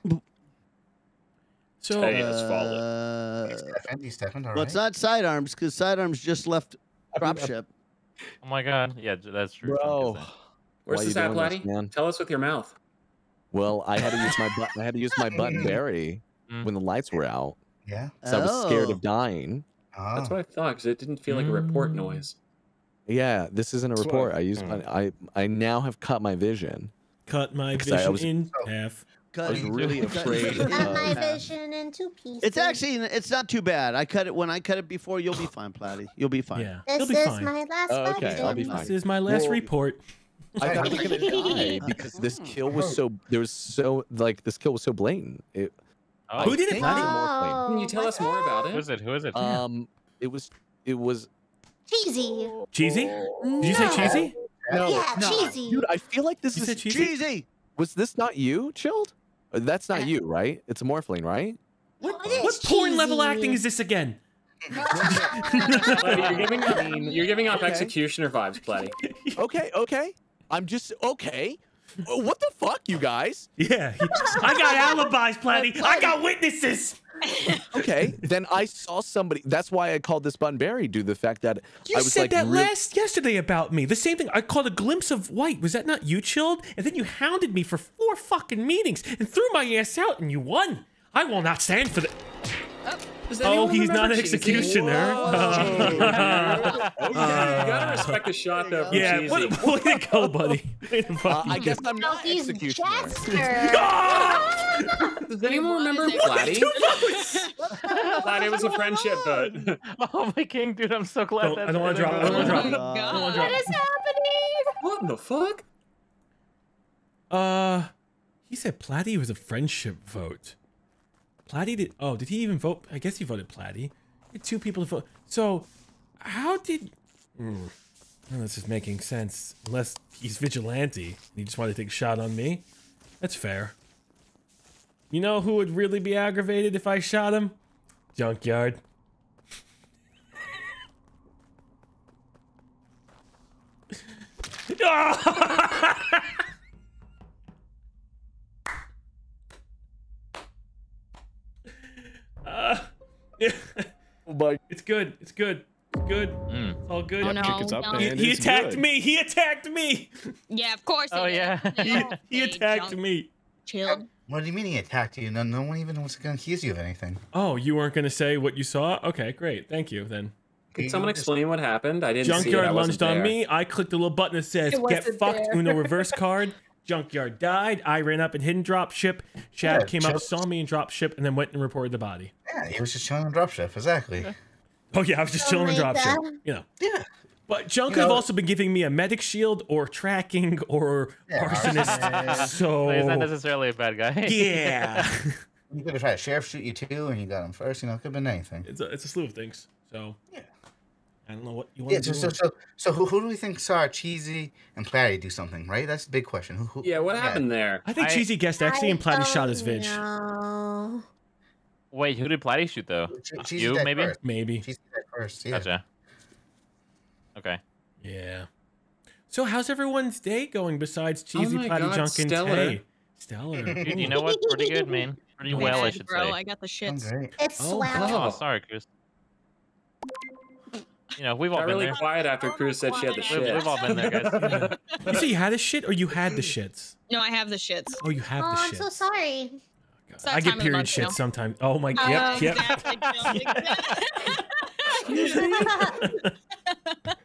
So, Tay has fallen. Uh, hey, Stephen. Hey, Stephen. All right. Well, it's not Sidearms, because Sidearms just left drop ship. Oh, my God. Yeah, that's true. Bro. Where's this at, Platy? Tell us with your mouth. Well, I had to use my button. I had to use my button berry mm. when the lights were out. Yeah. So oh. I was scared of dying. Oh. That's what I thought, because it didn't feel like a report noise. Yeah, this isn't a That's report. I, I used. Mm. My, I I now have cut my vision. Cut my vision I, I was, in half. Cut, I was really afraid. Cut of, my vision into pieces. It's actually it's not too bad. I cut it when I cut it before. You'll be fine, Platy. You'll be fine. Yeah. This be is fine. my last. Oh, okay, budget. I'll be fine. This is my last well, report. I thought I was gonna die because this kill was so there was so like this kill was so blatant. It, oh, who did it? Oh, Can you tell us more about it? Who is it? Who is it? Um, it was it was Cheesy. Cheesy? No. Did you say Cheesy? No. Yeah, no. Cheesy. Dude, I feel like this you is cheesy? cheesy. Was this not you, Chilled? That's not you, right? It's a Morphling, right? What, what, what porn level acting is this again? Platy, you're giving I mean, you're giving off okay. Executioner vibes, Platy. Okay. Okay. I'm just okay. Oh, what the fuck, you guys? Yeah, I got alibis, Platy. I got witnesses. Okay, then I saw somebody. That's why I called this bun berry due to the fact that you I was said like, that last yesterday about me. The same thing. I called a glimpse of white. Was that not you, Chilled? And then you hounded me for four fucking meetings and threw my ass out, and you won. I will not stand for the. Oh. Oh, he's not an executioner. Uh, okay, you gotta respect the shot though. Yeah, what, way to go, buddy. Uh, I guess I'm not no, executioner. Oh! Does anyone remember Platy? Platy was a friendship vote. Oh my king, dude, I'm so glad. Don't, that's I don't want to drop. I don't want to drop. What drop. is happening? What the fuck? Uh, he said Platy was a friendship vote. Platy did. Oh, did he even vote? I guess he voted Platy. Two people to vote. So, how did? Mm, well, this is making sense. Unless he's Vigilante, and he just wanted to take a shot on me. That's fair. You know who would really be aggravated if I shot him? Junkyard. Oh! Uh, yeah. Oh my. It's good. It's good. It's good. Mm. It's all good. Oh, no, up, no. He, he attacked good. me. He attacked me. Yeah, of course. Oh, yeah. He, he attacked Junk. me. Chilled. What do you mean he attacked you? No, no one even was going to accuse you of anything. Oh, you weren't going to say what you saw? Okay, great. Thank you, then. Could someone explain what happened? I didn't Junkyard see it. Junkyard lunged on me. I clicked a little button that says, get fucked, there. Uno reverse card. Junkyard died. I ran up and hid in dropship. Shab yeah, came Chilled. up, saw me in dropship, and then went and reported the body. Yeah, he was just chilling in dropship, exactly. Yeah. Oh, yeah, I was just oh chilling in dropship. You know. Yeah. But Junk you could know, have also been giving me a medic shield or tracking or yeah, arsonist. Yeah, yeah. So well, he's not necessarily a bad guy. Yeah. You could have tried a sheriff shoot you too, and you got him first. You know, it could have been anything. It's a, it's a slew of things. So, yeah. I don't know what you want yeah, to do. So, so, so who, who do we think saw Cheesy and Platy do something, right? That's the big question. Who, who, yeah, what happened yeah. there? I think I, Cheesy guessed Exy and Platy shot his Vig. Know. Wait, who did Platy shoot, though? Che Cheesy you, maybe? First. Maybe. Cheesy first, yeah. Gotcha. Okay. Yeah. So how's everyone's day going besides Cheesy, oh Platy, Junk, and Tay? Stellar. Dude, you know what? Pretty good, man. Pretty well, I should bro, say. Bro, I got the shits. It's oh, slap. Oh, sorry, Cruz. You know, we've all got been really there. Quiet after Cruz said she had the shits. We've all been there, guys. You say you had a shit, or you had the shits? No, I have the shits. Oh, you have oh, the shits. I'm so sorry. Oh, I get period shits sometimes. Oh my god. Uh, yep. Exactly. Yep.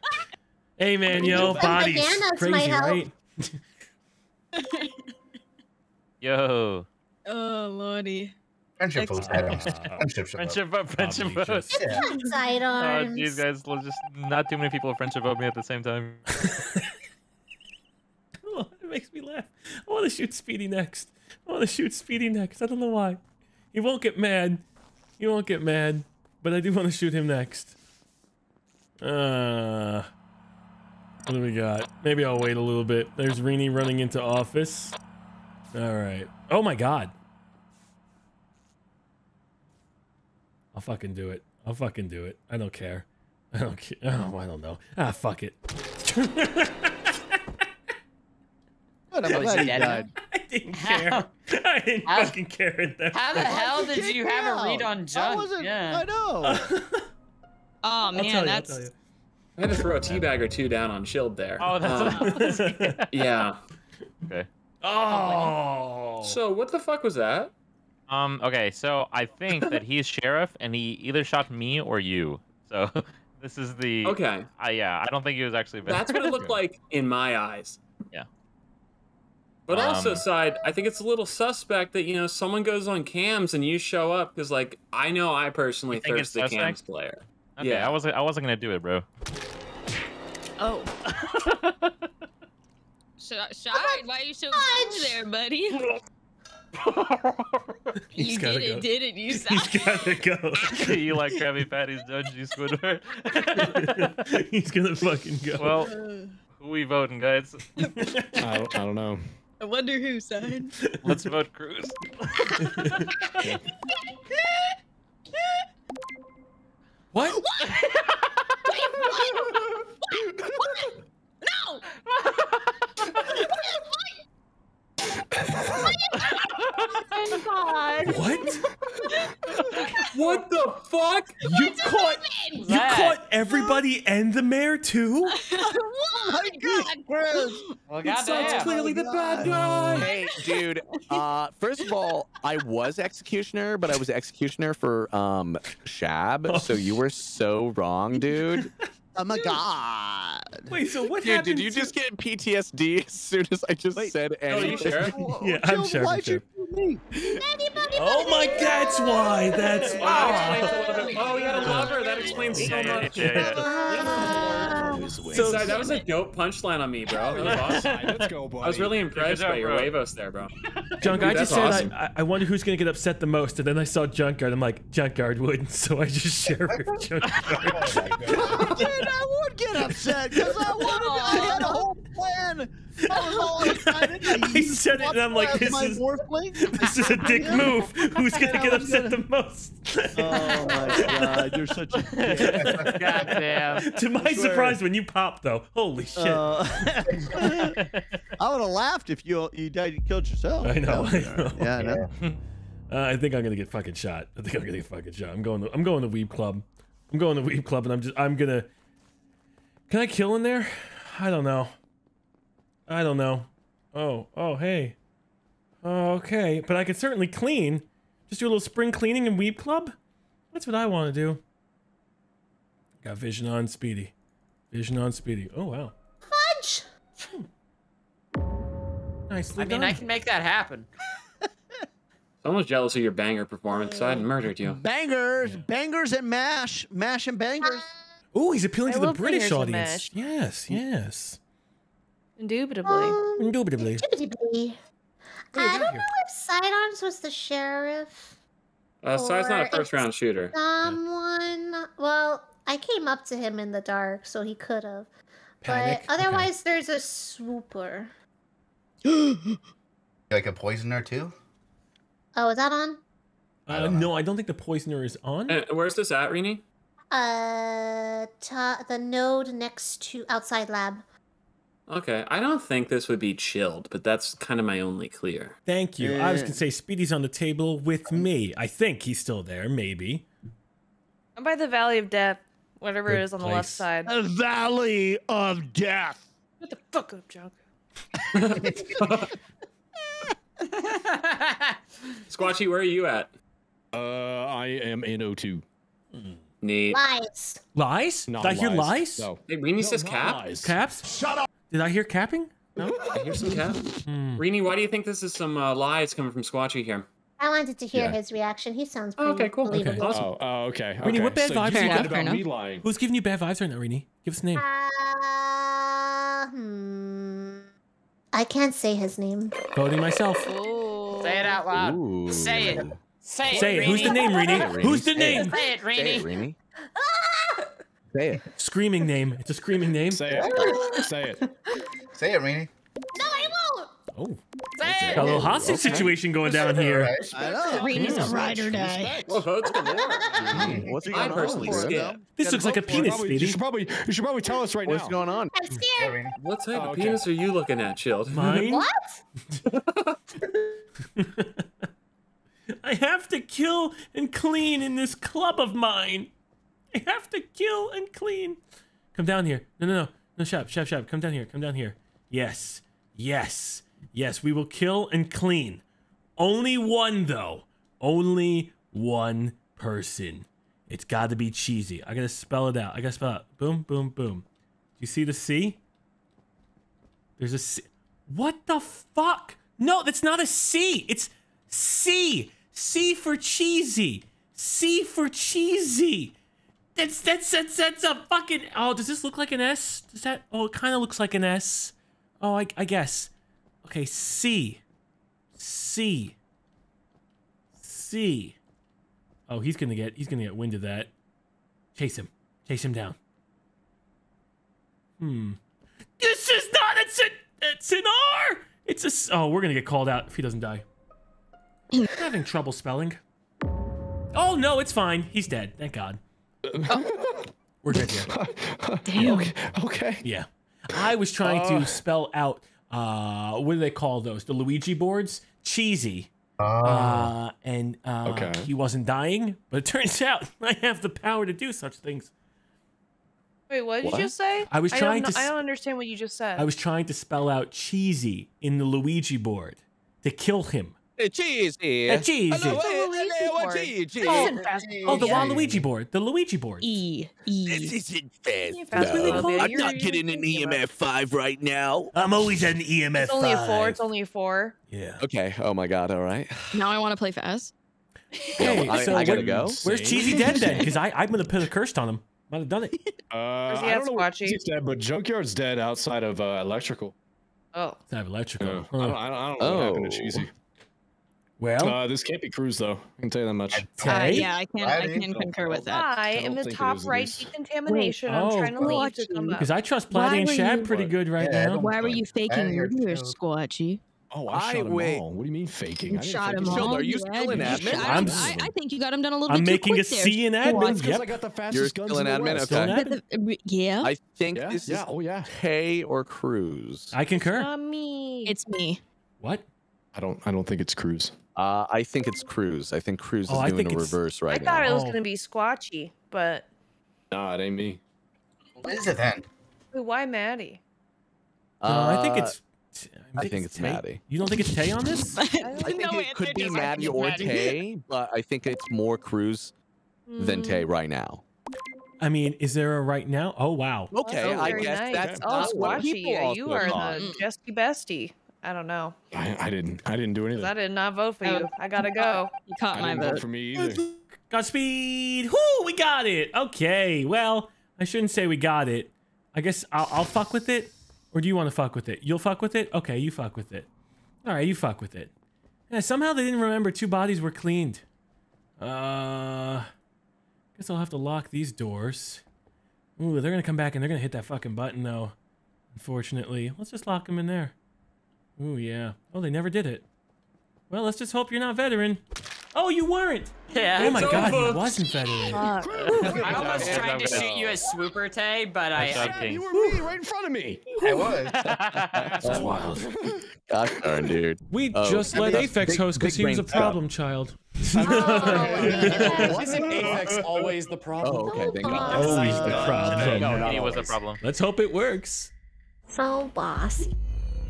Hey man, yo, bodies. Crazy, right? Yo. Oh lordy. Friendship votes. Friendship votes. Friendship votes. Friendship votes. Oh jeez, guys, well, just not too many people have friendship vote me at the same time. Oh, it makes me laugh. I want to shoot Speedy next. I want to shoot Speedy next. I don't know why. He won't get mad. He won't get mad. But I do want to shoot him next. Uh, what do we got? Maybe I'll wait a little bit. There's Rini running into office. All right. Oh my god. I'll fucking do it. I'll fucking do it. I don't care. I don't care. Oh, I don't know. Ah, fuck it. What about that? Died. I didn't care. How? I didn't how? fucking care at that. How the hell did you have out? a read on Junk? I, yeah. I know. Oh man, you, that's. I had to throw a teabag or two down on Chilled there. Oh, that's. Um, what yeah. Okay. Oh. So what the fuck was that? Um. Okay. So I think that he's sheriff, and he either shot me or you. So this is the. Okay. I, yeah. I don't think he was actually. That's what it looked like in my eyes. Yeah. But also, um, side, I think it's a little suspect that, you know, someone goes on cams and you show up because, like, I know I personally thirst the cams player. Okay, yeah, I wasn't, I wasn't gonna do it, bro. Oh. Shide, why are you so much there, buddy? You did it, did it, you side. He's gotta go. You like Krabby Patty's dodgy Squidward. He's gonna fucking go. Well, who we voting, guys? I, I don't know. I wonder who signed. Let's vote Cruz. Yeah. What? What? Wait, what? What? What? No! What? What? What the fuck? You caught you caught everybody and the mayor too? Oh my god, Cruz! Well, it sounds clearly the bad guy. Hey, dude. Uh, first of all, I was executioner, but I was executioner for um Shab. Oh. So you were so wrong, dude. Oh my dude. god! Wait, so what dude, happened? Did you to... just get P T S D as soon as I just Wait, said anything? Are you sure? Yeah, I'm sure. I'm sure. Oh my god, that's why. That's why. Oh, you had a lover. That explains so much. Yeah, yeah, yeah. Uh, so sorry, that was a dope punchline on me, bro. That was awesome. Let's go, boy. I was really impressed job, by your Wavos there, bro. Junk, dude, I just said awesome. I, I wonder who's gonna get upset the most, and then I saw Junkyard. I'm like, Junkyard wouldn't, so I just shared with Junkyard. I would get upset because I wanted. Aww. I had a whole plan. I was all excited. I, I said it, and I'm like, "This is Morphling? This is a dick move. Who's gonna and get upset gonna... the most?" Oh my god, you're such a dick. Goddamn. To my surprise, when you popped, though, holy shit! Uh, I would have laughed if you you died and killed yourself. I know. I know. Yeah, I know. Uh, I think I'm gonna get fucking shot. I think I'm gonna get fucking shot. I'm going. To, I'm going to Weeb Club. I'm going to Weeb Club, and I'm just. I'm gonna. Can I kill in there? I don't know. I don't know. Oh, oh, hey. Oh, okay. But I could certainly clean. Just do a little spring cleaning in Weeb Club? That's what I want to do. Got vision on Speedy. Vision on Speedy. Oh, wow. Fudge! Nicely done. I mean, I can make that happen. Someone's jealous of your banger performance, so I murdered you. Bangers! Yeah. Bangers and mash! Mash and bangers! Oh, he's appealing I to the British audience. Yes, yes. Indubitably. Um, Indubitably. Indubitably. Uh, I don't know if Sidearms was the sheriff. Uh, Side's not a first-round shooter. Someone. Yeah. Well, I came up to him in the dark, so he could have. But otherwise, okay. There's a swooper. Like a poisoner too. Oh, is that on? Uh, I no, I don't think the poisoner is on. Uh, where's this at, Rini? Uh, ta the node next to outside lab. Okay, I don't think this would be chilled, but that's kind of my only clear. Thank you. Yeah. I was going to say Speedy's on the table with me. I think he's still there, maybe. I'm by the Valley of Death, whatever Good it is on place. the left side. The Valley of Death. What the fuck up, Junk? Squatchy, where are you at? Uh, I am in O two. Mm. Neat. Lies. Lies? Not Did I hear lies? lies? No. Hey, Rini says no, cap. Lies. Caps? Shut up. Did I hear capping? No? I hear some cap. Mm. Rini, why do you think this is some uh, lies coming from Squatchy here? I wanted to hear yeah. his reaction. He sounds pretty oh, okay, cool. believable. Okay. Awesome. Oh, oh, okay. Rini, okay. what bad so vibes are you got about me lying? Who's giving you bad vibes right now, Rini? Give us a name. Uh, hmm. I can't say his name. Voting myself. Ooh. Say it out loud. Ooh. Say it. Say it, Say it. Rini. Who's the name, Rini? Who's the name? Say it, Rini. Say it. Screaming name. It's a screaming name. Say it. Say it. Say it, Rini. No, I won't. Oh. Say it. Got a little hostage okay. situation going down here. Right. I know. Rini's yeah. a ride or die. Well, what's going on? What's going on? Personally scared. This looks like a penis, Speedy. You should probably, you should probably tell us right What's now. What's going on? I'm scared. What type oh, okay. of penis are you looking at, Chilled? Mine? What? I have to kill and clean in this club of mine. I have to kill and clean. Come down here. No, no, no. No, Shab, Shab, Shab. Come down here. Come down here. Yes. Yes. Yes, we will kill and clean. Only one, though. Only one person. It's got to be Cheesy. I got to spell it out. I got to spell it out. Boom, boom, boom. Do you see the C? There's a C. What the fuck? No, that's not a C. It's C. C for Cheesy. C for Cheesy. That's, that's, that's, that's a fucking... Oh, does this look like an S? Does that... Oh, it kind of looks like an S. Oh, I, I guess. Okay, C. C. C. Oh, he's gonna get... He's gonna get wind of that. Chase him. Chase him down. Hmm. This is not... It's, a, it's an R! It's a... Oh, we're gonna get called out if he doesn't die. I'm having trouble spelling. Oh, no, it's fine. He's dead. Thank God. Oh. We're dead here. Damn. Okay. okay. Yeah. I was trying uh, to spell out, uh, what do they call those? The Luigi boards? Cheesy. Uh, uh, and uh, okay. he wasn't dying, but it turns out I have the power to do such things. Wait, what did what? you say? I was trying I don't, to. I don't understand what you just said. I was trying to spell out Cheesy in the Luigi board to kill him. Cheesy. Cheesy. Oh, the Waluigi board. The Luigi board. E. E. This isn't fast. That's what they call. I'm not getting an E M F five right now. I'm always at an E M F five. It's only a four. It's only a four. Yeah. Okay. Oh, my God. All right. Now I want to play fast. Hey, well, I, so I gotta go. Where's Cheesy dead then? Because I'm going to put a curse on him. Might have done it. Uh, I don't know where Cheesy's dead, but Junkyard's dead outside of uh, electrical. Oh. Outside of electrical. I don't know what happened to Cheesy. Well, uh, this can't be Cruz, though. I can tell you that much. Uh, yeah, I can, I can concur with that. I am the top right decontamination. Oh, I'm trying to leave to come up. Because I trust Platy and Shab pretty good right now. Why were you faking your Squatchy? Oh, I shot him all. What do you mean faking? I shot him all. Are you still in admin? I think you got him done a little bit too quick. I'm making a C in admin. Yep. I got the fastest guns in admin. Okay. Yeah. I think this is Tay or Cruz. I concur. It's me. What? I don't. I don't think it's Cruz. Uh, I think it's Cruz. I think Cruz oh, is doing a reverse right now. I thought now. it was going to be Squatchy, but... Nah, it ain't me. What is it then? Why Maddie? Uh, no, I think it's... I, I think, think it's, it's Maddie. You don't think it's Tay on this? I, I think no, it could be Maddie or Maddie. Tay, but I think it's more Cruz mm. than Tay right now. I mean, is there a right now? Oh, wow. Okay, oh, I guess nice. that's oh, not what people also You are thought. the Jesky Bestie. I don't know. I, I didn't. I didn't do anything. I did not vote for you. I gotta go. You caught my vote. For me either. Godspeed. Whoo! We got it. Okay. Well, I shouldn't say we got it. I guess I'll, I'll fuck with it. Or do you want to fuck with it? You'll fuck with it. Okay, you fuck with it. All right, you fuck with it. Yeah, somehow they didn't remember two bodies were cleaned. Uh, guess I'll have to lock these doors. Ooh, they're gonna come back and they're gonna hit that fucking button though. Unfortunately, let's just lock them in there. Ooh, yeah. Oh, they never did it. Well, let's just hope you're not veteran. Oh, you weren't. Yeah. Oh my over. God, he wasn't federated. Uh, I almost tried to shoot you as Swooper, Tay, but I. Yeah, you were me right in front of me. I was. That's wild. God darn, dude. We oh. just let Aphex host because he was a problem stuff. child. Oh, yeah. Wasn't Aphex always the problem? Oh, okay. Thank God. Always the problem. No, Rini was the problem. Let's hope it works. So bossy.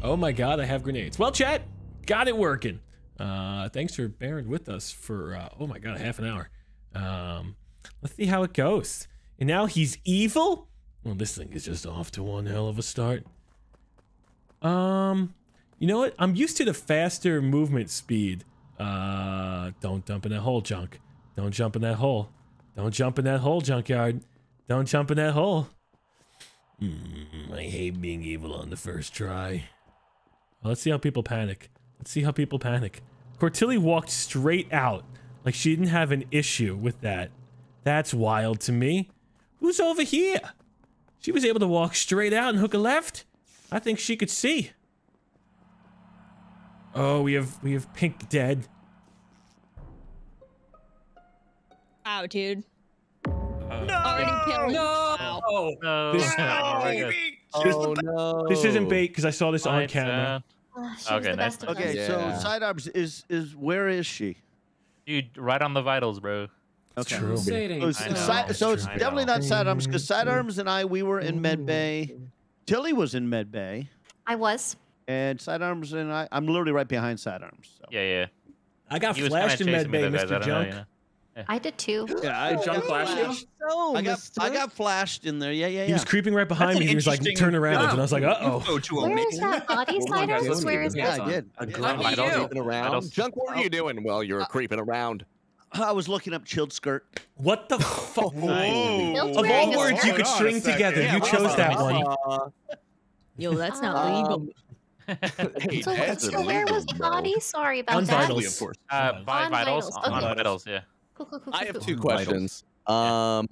Oh my God, I have grenades. Well, chat, got it working. Uh, thanks for bearing with us for, uh, oh my God, half an hour. Um, let's see how it goes. And now he's evil? Well, this thing is just off to one hell of a start. Um, you know what? I'm used to the faster movement speed. Uh, don't dump in that hole, Junk. Don't jump in that hole. Don't jump in that hole, Junkyard. Don't jump in that hole. Mm, I hate being evil on the first try. Well, let's see how people panic. Let's see how people panic. Cortilli walked straight out. Like she didn't have an issue with that. That's wild to me. Who's over here? She was able to walk straight out and hook a left. I think she could see. Oh, we have we have Pink dead. Wow, dude. Uh, no! Already killed. No! Oh, no. This, no. Oh, no. This isn't bait because I saw this on camera. Uh, okay, nice. Okay, yeah. So Sidearms is is where is she? Dude, right on the vitals, bro. That's okay. True. So, side, so it's definitely not Sidearms because Sidearms and I we were in med bay. Tilly was in med bay. I was. And Sidearms and I I'm literally right behind Sidearms. So. Yeah, yeah. I got he flashed in med bay, Mister Guys, Junk. I did too. Yeah, I jumped flashed. So I got I got flashed in there. Yeah, yeah, yeah. He was creeping right behind me. He was like, turn around, job. and I was like, uh oh. Where is that body, Sidearms? Where is that? Yeah, I did. I, did. I, I don't creeping around. Junk, what were you doing? Well, you were uh, creeping around. I was looking up chilled skirt. What the fuck? Of all words you could string together, you chose that one. Yo, that's not legal. Hey, so, that's so where was the body? Sorry about that. On vitals, of course. On vitals. On vitals, yeah. I have two questions. Um,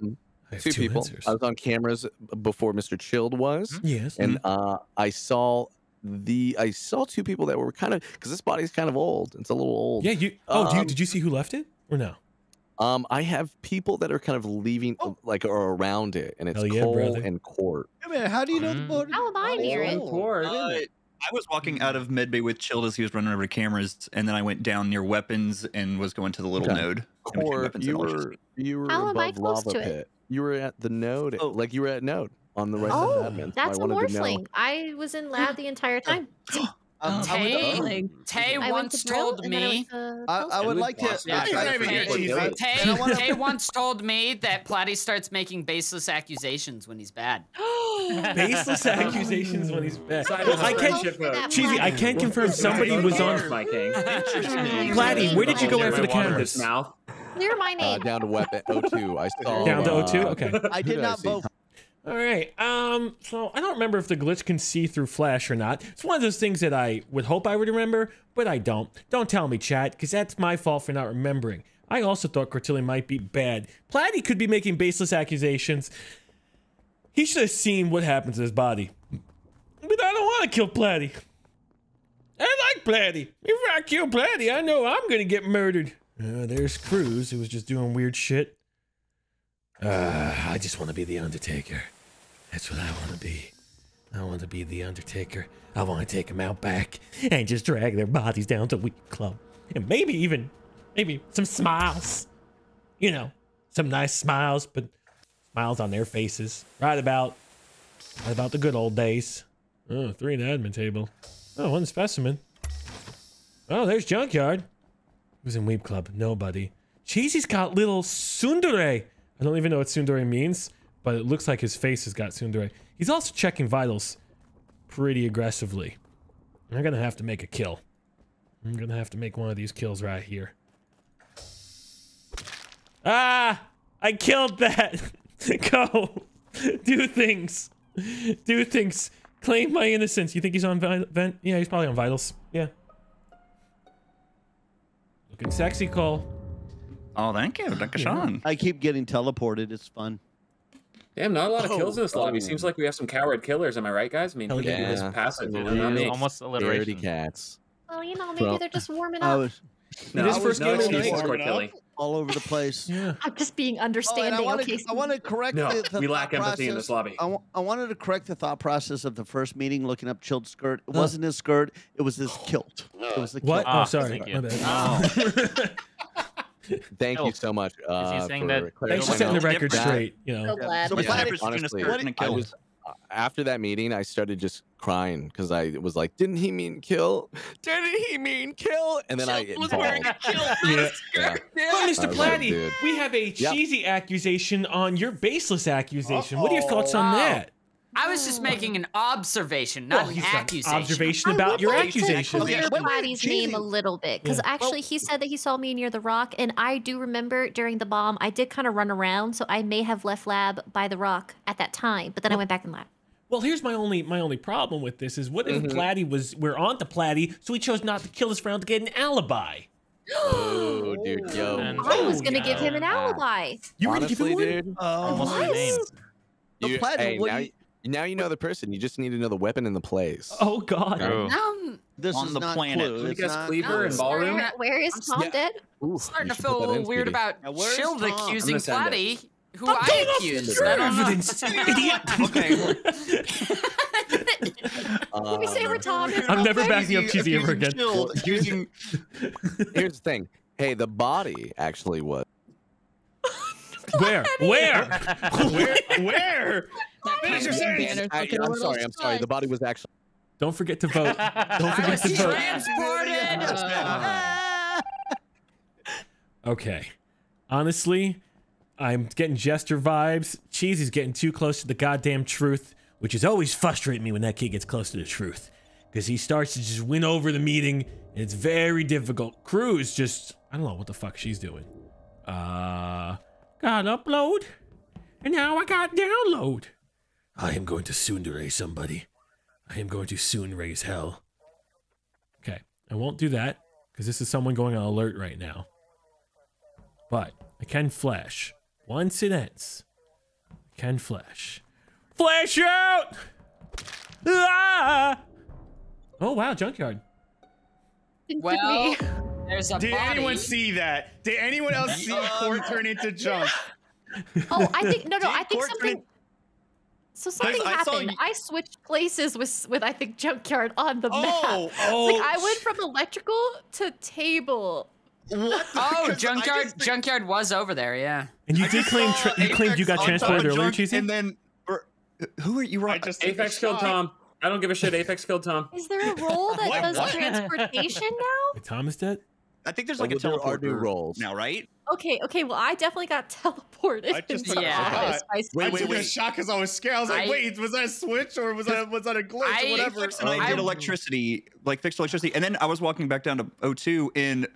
two, two people. Answers. I was on cameras before Mister Chilled was. Yes. And uh, I saw the I saw two people that were kind of because this body's kind of old. It's a little old. Yeah. You. Oh, um, do you, did you see who left it or no? Um, I have people that are kind of leaving, oh. like, or around it, and it's yeah, Cole brother. and Court. I mean, how do you know mm. the body? How am I near it? Court. Uh, I was walking out of Medbay with Chilled as he was running over to cameras, and then I went down near weapons and was going to the little okay. node. Or you were, you were How above am I close lava to pit. It? You were at the node, oh. like you were at node on the right oh, side of admin. That's so I a Morphling. I was in lab the entire time. Um, Tay, like, Tay once to told me. I, I, I would like to. Yeah, Tay, Tay, Tay once told me that Platy starts making baseless accusations when he's bad. Baseless accusations when he's bad. So I, I can, Cheesy, I can confirm somebody was on. Platy, where did you go after the canvas? Clear my name. Uh, down to weapon O two. I saw. Down to O two. Okay. I did not vote. All right, um, so I don't remember if the glitch can see through flash or not. It's one of those things that I would hope I would remember, but I don't. Don't tell me, chat, because that's my fault for not remembering. I also thought Cortilli might be bad. Platy could be making baseless accusations. He should have seen what happened to his body. But I don't want to kill Platy. I like Platy. If I kill Platy, I know I'm going to get murdered. Uh, there's Cruz, who was just doing weird shit. Uh, I just want to be the Undertaker. That's what I want to be. I want to be the Undertaker. I want to take them out back and just drag their bodies down to Weeb Club. And maybe even, maybe some smiles. You know, some nice smiles, but smiles on their faces. Right about, right about the good old days. Oh, three in the admin table. Oh, one specimen. Oh, there's Junkyard. Who's in Weeb Club? Nobody. Cheesy's got little tsundere. I don't even know what tsundere means. But it looks like his face has got tsundere. He's also checking vitals pretty aggressively. I'm gonna have to make a kill. I'm gonna have to make one of these kills right here. Ah! I killed that! Go! Do things! Do things! Claim my innocence! You think he's on vent? Yeah, he's probably on vitals. Yeah. Looking sexy, Cole. Oh, thank you. Thank you, Sean. I keep getting teleported. It's fun. Damn, not a lot of kills oh, in this lobby. Oh. Seems like we have some coward killers. Am I right, guys? I mean, we can do this passive. Almost alliteration. Dirty cats. Well, you know, maybe well, they're just warming up. I was, No, his first no game excuses, Cortilli. All over the place. Yeah. I'm just being understanding. Oh, I wanted, okay. I want to correct no, the, the we lack process. Empathy in this lobby. I, I wanted to correct the thought process of the first meeting looking up Chilled skirt. It huh. wasn't his skirt. It was his kilt. It was the kilt. What? Oh, sorry. Thank you. My bad. Oh. Thank you so much. Uh, for that thanks for setting the record that, straight. You know. So glad. So yeah. Honestly, I was, after that meeting, I started just crying because I was like, "Didn't he mean kill? Didn't he mean kill?" And then Chilled I was wearing a kill yeah. Yeah. Well, Mister Platy, like, we have a cheesy yep. accusation on your baseless accusation. Uh-oh. What are your thoughts on wow. that? I was just making an observation, not well, an accusation. An observation about your accusation. I would like Platy's name a little bit, because yeah. actually well, he said that he saw me near the rock, and I do remember during the bomb, I did kind of run around, so I may have left lab by the rock at that time, but then well, I went back in lab. Well, here's my only my only problem with this is what mm-hmm. if Platy was, we're on to Platy, so he chose not to kill his friend to get an alibi. Oh, dude, yo. And I was going to give him an alibi. You were going to give him one? Dude, oh, what? The Platy, what you... Now you know the person. You just need to know the weapon and the place. Oh God! No. Um, this on is the not planet. Guess not, Cleaver no, and Ballroom. Where is Tom yeah. dead? Ooh, I'm starting to feel in, weird Speedy. About Chilled accusing Platy, who Tom, I accused. I don't know. uh, Can we say where Tom is? I'm never backing up Cheesy ever again. Accusing. Here's the thing. Hey, the body actually was. Where? Where? Where? Where? Finish your sentence. I, I'm sorry. I'm sorry. The body was actually. Don't forget to vote. Don't forget to vote. Transported. Uh. Okay. Honestly, I'm getting Jester vibes. Cheesy's getting too close to the goddamn truth, which is always frustrating me when that kid gets close to the truth, because he starts to just win over the meeting, and it's very difficult. Cruz just, I don't know what the fuck she's doing. Uh. Got upload, and now I got download. I am going to soon raise somebody. I am going to soon raise hell. Okay, I won't do that, because this is someone going on alert right now. But I can flash. Once it ends, I can flash. Flash out! Ah! Oh, wow, Junkyard. Well... There's a Did body. anyone see that? Did anyone else see um, Court turn into junk? Oh, I think no, no. Did I think Court something. So something I, I happened. I switched places with with I think Junkyard on the oh, map. Oh, like I went from electrical to table. What? Oh, Junkyard! Think... Junkyard was over there, yeah. And you I did claim tra you claimed you got transported earlier, Cheesy. And then, or, who are you? Right? I just Aphex killed Tom. I don't give a shit. Aphex killed Tom. Is there a role that what? does what? transportation now? Tom is dead. I think there's like oh, a teleport roles now, right? Okay, okay. Well, I definitely got teleported. I just yeah. I was, I wait, wait, wait. I took a shock because I was scared. I was like, I, wait, was that a switch or was that was that a glitch I, or whatever? And I, I did electricity, like fixed electricity, and then I was walking back down to O two, and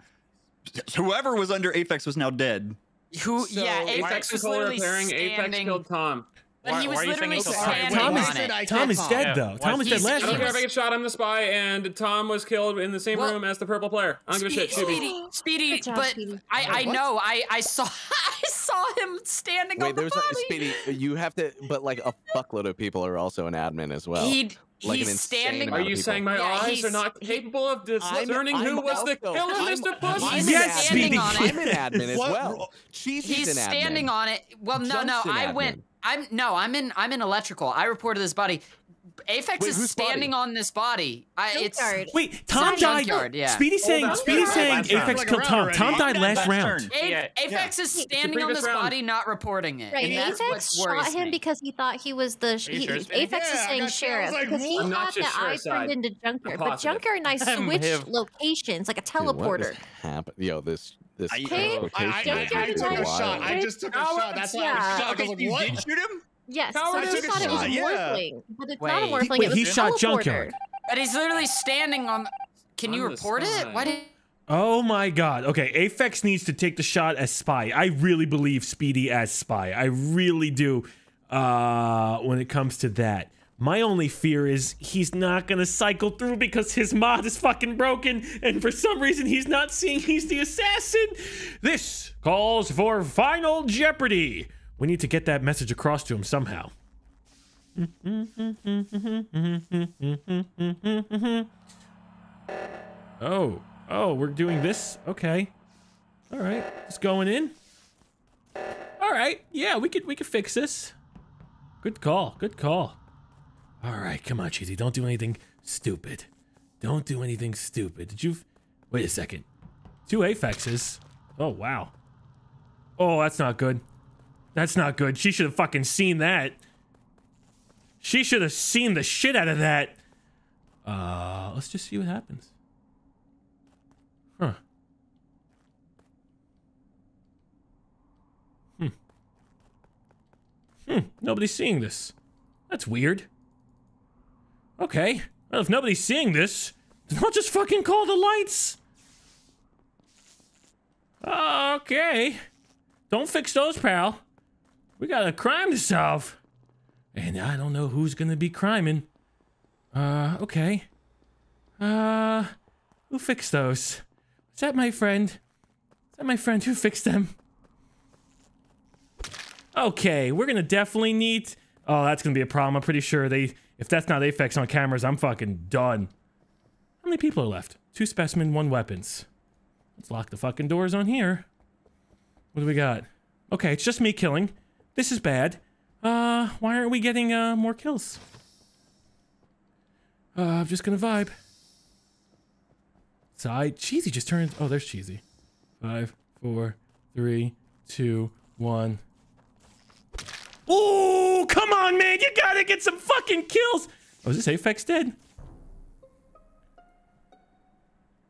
whoever was under Aphex was now dead. Who? So yeah, Aphex was literally standing. Aphex killed Tom. But he was why, why literally so standing Tom is, on it. Tom is dead, yeah. though. Why? Tom is he's, dead last I don't care if I get shot, I'm the spy, and Tom was killed in the same well, room as the purple player. I don't give a shit. Speedy, Speedy, job, but Speedy. I, I know, I, I saw I saw him standing Wait, on the body. A, Speedy, you have to, but like a fuckload of people are also an admin as well. He'd, like he's standing. Are you saying my yeah, eyes are not capable of discerning who I'm was the killer, Mister Pussy? Yes, Speedy. I'm an admin as well. He's standing on it. Well, no, no, I went. I'm no, I'm in I'm in electrical. I reported this body. Aphex Wait, is standing body? on this body. I it's Junkyard. Wait, Tom died. Junkyard, yeah. Speedy's saying oh, Speedy's saying Aphex like killed Tom. Already. Tom died last, last round. A yeah. Aphex yeah. is standing on this round. body, not reporting it. Right. And that's Aphex what's shot him me. because he thought he was the sh he, sure Aphex yeah, is saying sheriff like, because he I'm thought that I turned into Junkyard. But Junkyard and I switched locations like a teleporter. Yo, this This I, I, I, I, I took a shot. I just took a Cowards, shot. That's why yeah. I was shocked. You did shoot him? Yes. Cowards, so I, I thought it was Morphling, yeah. but it's wait. not a Morphling. Wait, it was he shot Junkyard. But he's literally standing on. Can on you report it? Why did? Oh my God. Okay, Aphex needs to take the shot as spy. I really believe Speedy as spy. I really do. Uh, when it comes to that. My only fear is he's not gonna cycle through because his mod is fucking broken, and for some reason he's not seeing he's the assassin. This calls for final jeopardy. We need to get that message across to him somehow. Oh, Oh, we're doing this? Okay. All right. It's going in. All right. Yeah, we could we could fix this. Good call. Good call. All right. Come on, Cheesy. Don't do anything stupid. Don't do anything stupid. Did you... Wait a second. Two Apexes. Oh, wow. Oh, that's not good. That's not good. She should have fucking seen that. She should have seen the shit out of that. Uh, let's just see what happens. Huh. Hmm. Hmm. Nobody's seeing this. That's weird. Okay. Well, if nobody's seeing this, then I'll just fucking call the lights. Okay. Don't fix those, pal. We got a crime to solve. And I don't know who's gonna be criming. Uh, okay. Uh, who fixed those? Is that my friend? Is that my friend who fixed them? Okay, we're gonna definitely need... Oh, that's gonna be a problem. I'm pretty sure they... If that's not Aphex on cameras, I'm fucking done. How many people are left? Two specimen, one weapons. Let's lock the fucking doors on here. What do we got? Okay, it's just me killing. This is bad. Uh, why aren't we getting, uh, more kills? Uh, I'm just gonna vibe. Side. Cheesy just turned... Oh, there's Cheesy. Five, four, three, two, one. Ooh, come on, man! You gotta get some fucking kills! Oh, is this Aphex dead?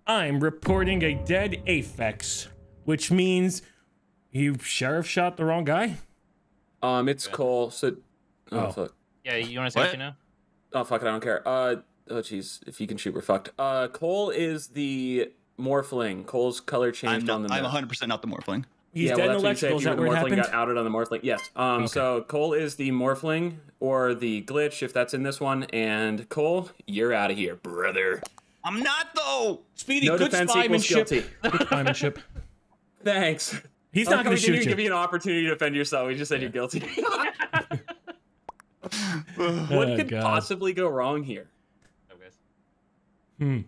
I'm reporting a dead Aphex, which means... You sheriff shot the wrong guy? Um, it's yeah. Cole. So, oh, oh fuck. Yeah, you want to say what you know? Oh fuck it, I don't care. Uh, oh jeez, if you can shoot, we're fucked. Uh, Cole is the Morphling. Cole's color changed not, on the. Map. I'm one hundred percent not the Morphling. He's yeah, dead well, in electrical. Is that where it happened? Morphling got outed on the Morphling. Yes. Um, okay. So Cole is the Morphling or the Glitch, if that's in this one. And Cole, you're out of here, brother. I'm not though. Speedy, no good spymanship. Good spymanship. Thanks. He's not going to shoot you. Give you an opportunity to defend yourself. We just said yeah. You're guilty. What oh, could God. possibly go wrong here? Hmm. Are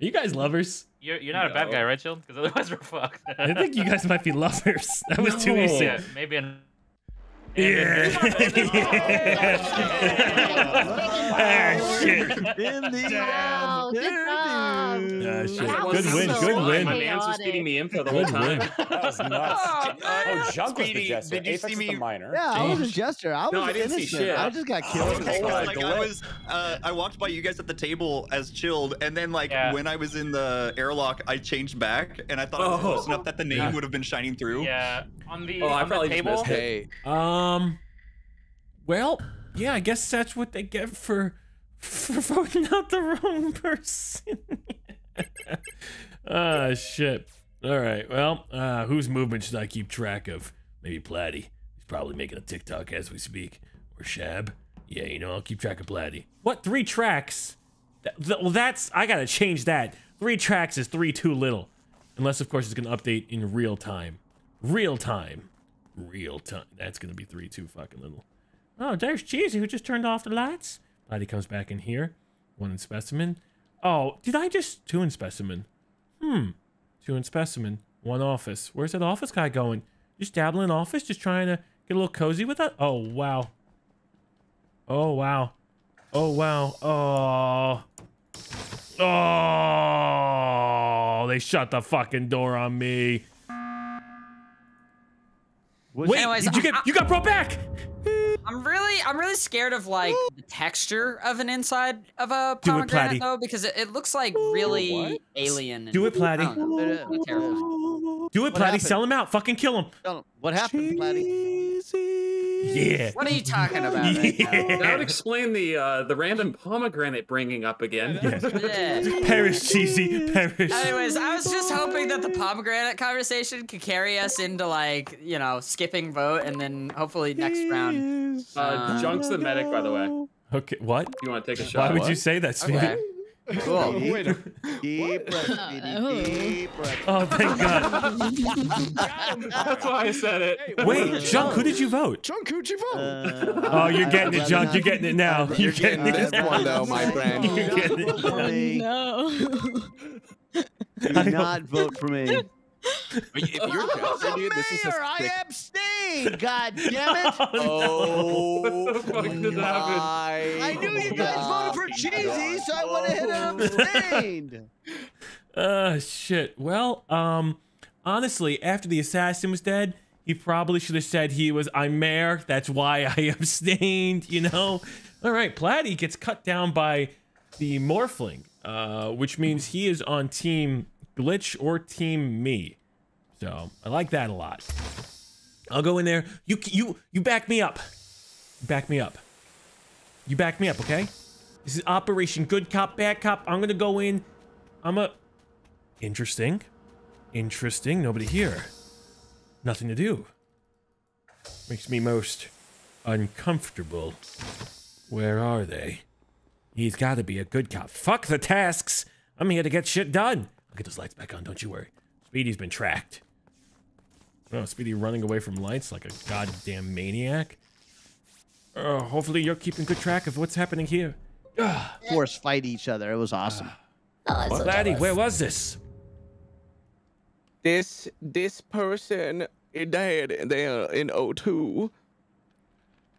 you guys lovers? You're, you're not no. a bad guy, right, Chilled? Because otherwise we're fucked. I think you guys might be lovers. That was no. too easy. Yeah, maybe. In yeah. yeah. Oh, shit. In the wow, good job. Uh, shit. Good win. So good win. My man was feeding me info the whole time. That was nuts. Oh, oh Junk was the Jester. Did you Aphex see me? The minor. Yeah, I was a Jester. I was no, I didn't innocent. See shit. I just got killed. Oh, okay, like, I was. Uh, I walked by you guys at the table as Chilled, and then like yeah. when I was in the airlock, I changed back, and I thought oh. I was close enough that the name yeah. would have been shining through. Yeah. On the. Oh, on I probably the table. Hey. Um. Well, yeah. I guess that's what they get for. For voting out the wrong person. Ah, oh, shit. All right. Well, uh, whose movement should I keep track of? Maybe Platy. He's probably making a TikTok as we speak. Or Shab. Yeah, you know, I'll keep track of Platy. What? Three tracks? Th th well, that's... I gotta change that. Three tracks is three too little. Unless, of course, it's gonna update in real time. Real time. Real time. That's gonna be three too fucking little. Oh, there's Cheesy who just turned off the lights. Maddie comes back in here. One in specimen. Oh, did I just... Two in specimen. Hmm. Two in specimen. One office. Where's that office guy going? Just dabbling in office? Just trying to get a little cozy with that? Oh, wow. Oh, wow. Oh, wow. Oh. Oh. They shut the fucking door on me. What's Wait, anyways, did you get... You got brought back! I'm really, I'm really scared of like the texture of an inside of a pomegranate though, because it, it looks like really what? alien. Do it, Platy. Do it, Platy. Sell him out. Fucking kill him. Kill him. What happened, Platy? Yeah. What are you talking about? Right yeah. That would explain the uh, the random pomegranate bringing up again. Yeah. Yeah. Perish, Cheesy. Perish. Anyways, I was just hoping that the pomegranate conversation could carry us into like you know skipping vote and then hopefully next round. Uh, uh, Junk's the medic, by the way. Okay, what? You want to take a shot? Why would what? you say that, Speedy? Okay. Cool. Deep, deep breath, Speedy. Deep breath. Oh, thank God. That's why I said it. Hey, wait, Junk, who did you vote? Junk, who'd you vote? Uh, oh, you're getting it, Junk. You're getting it now. You're, you're getting, getting it. This one, though, my friend. You're getting it. Oh, no. Do not vote for me. If you're Jester, dude, this is a I abstain. God damn it! Oh, what the fuck did that happen? I knew you guys voted for Cheesy, so I went ahead and abstained. Uh, shit. Well, um, honestly, after the assassin was dead, he probably should have said he was I'm mayor. That's why I abstained. You know. All right, Platy gets cut down by the Morphling, uh, which means he is on team Glitch or team me. So I like that a lot. I'll go in there. You you you back me up. Back me up. You back me up, okay? This is Operation Good Cop, Bad Cop. I'm gonna go in. I'm a. Interesting. Interesting. Nobody here. Nothing to do. Makes me most uncomfortable. Where are they? He's got to be a good cop. Fuck the tasks. I'm here to get shit done. I'll get those lights back on. Don't you worry. Speedy's been tracked. Oh, Speedy running away from lights like a goddamn maniac. Uh, hopefully you're keeping good track of what's happening here. Ugh. Force fight each other. It was awesome. Uh, oh, Laddie, where was this? This this person died there in oh two.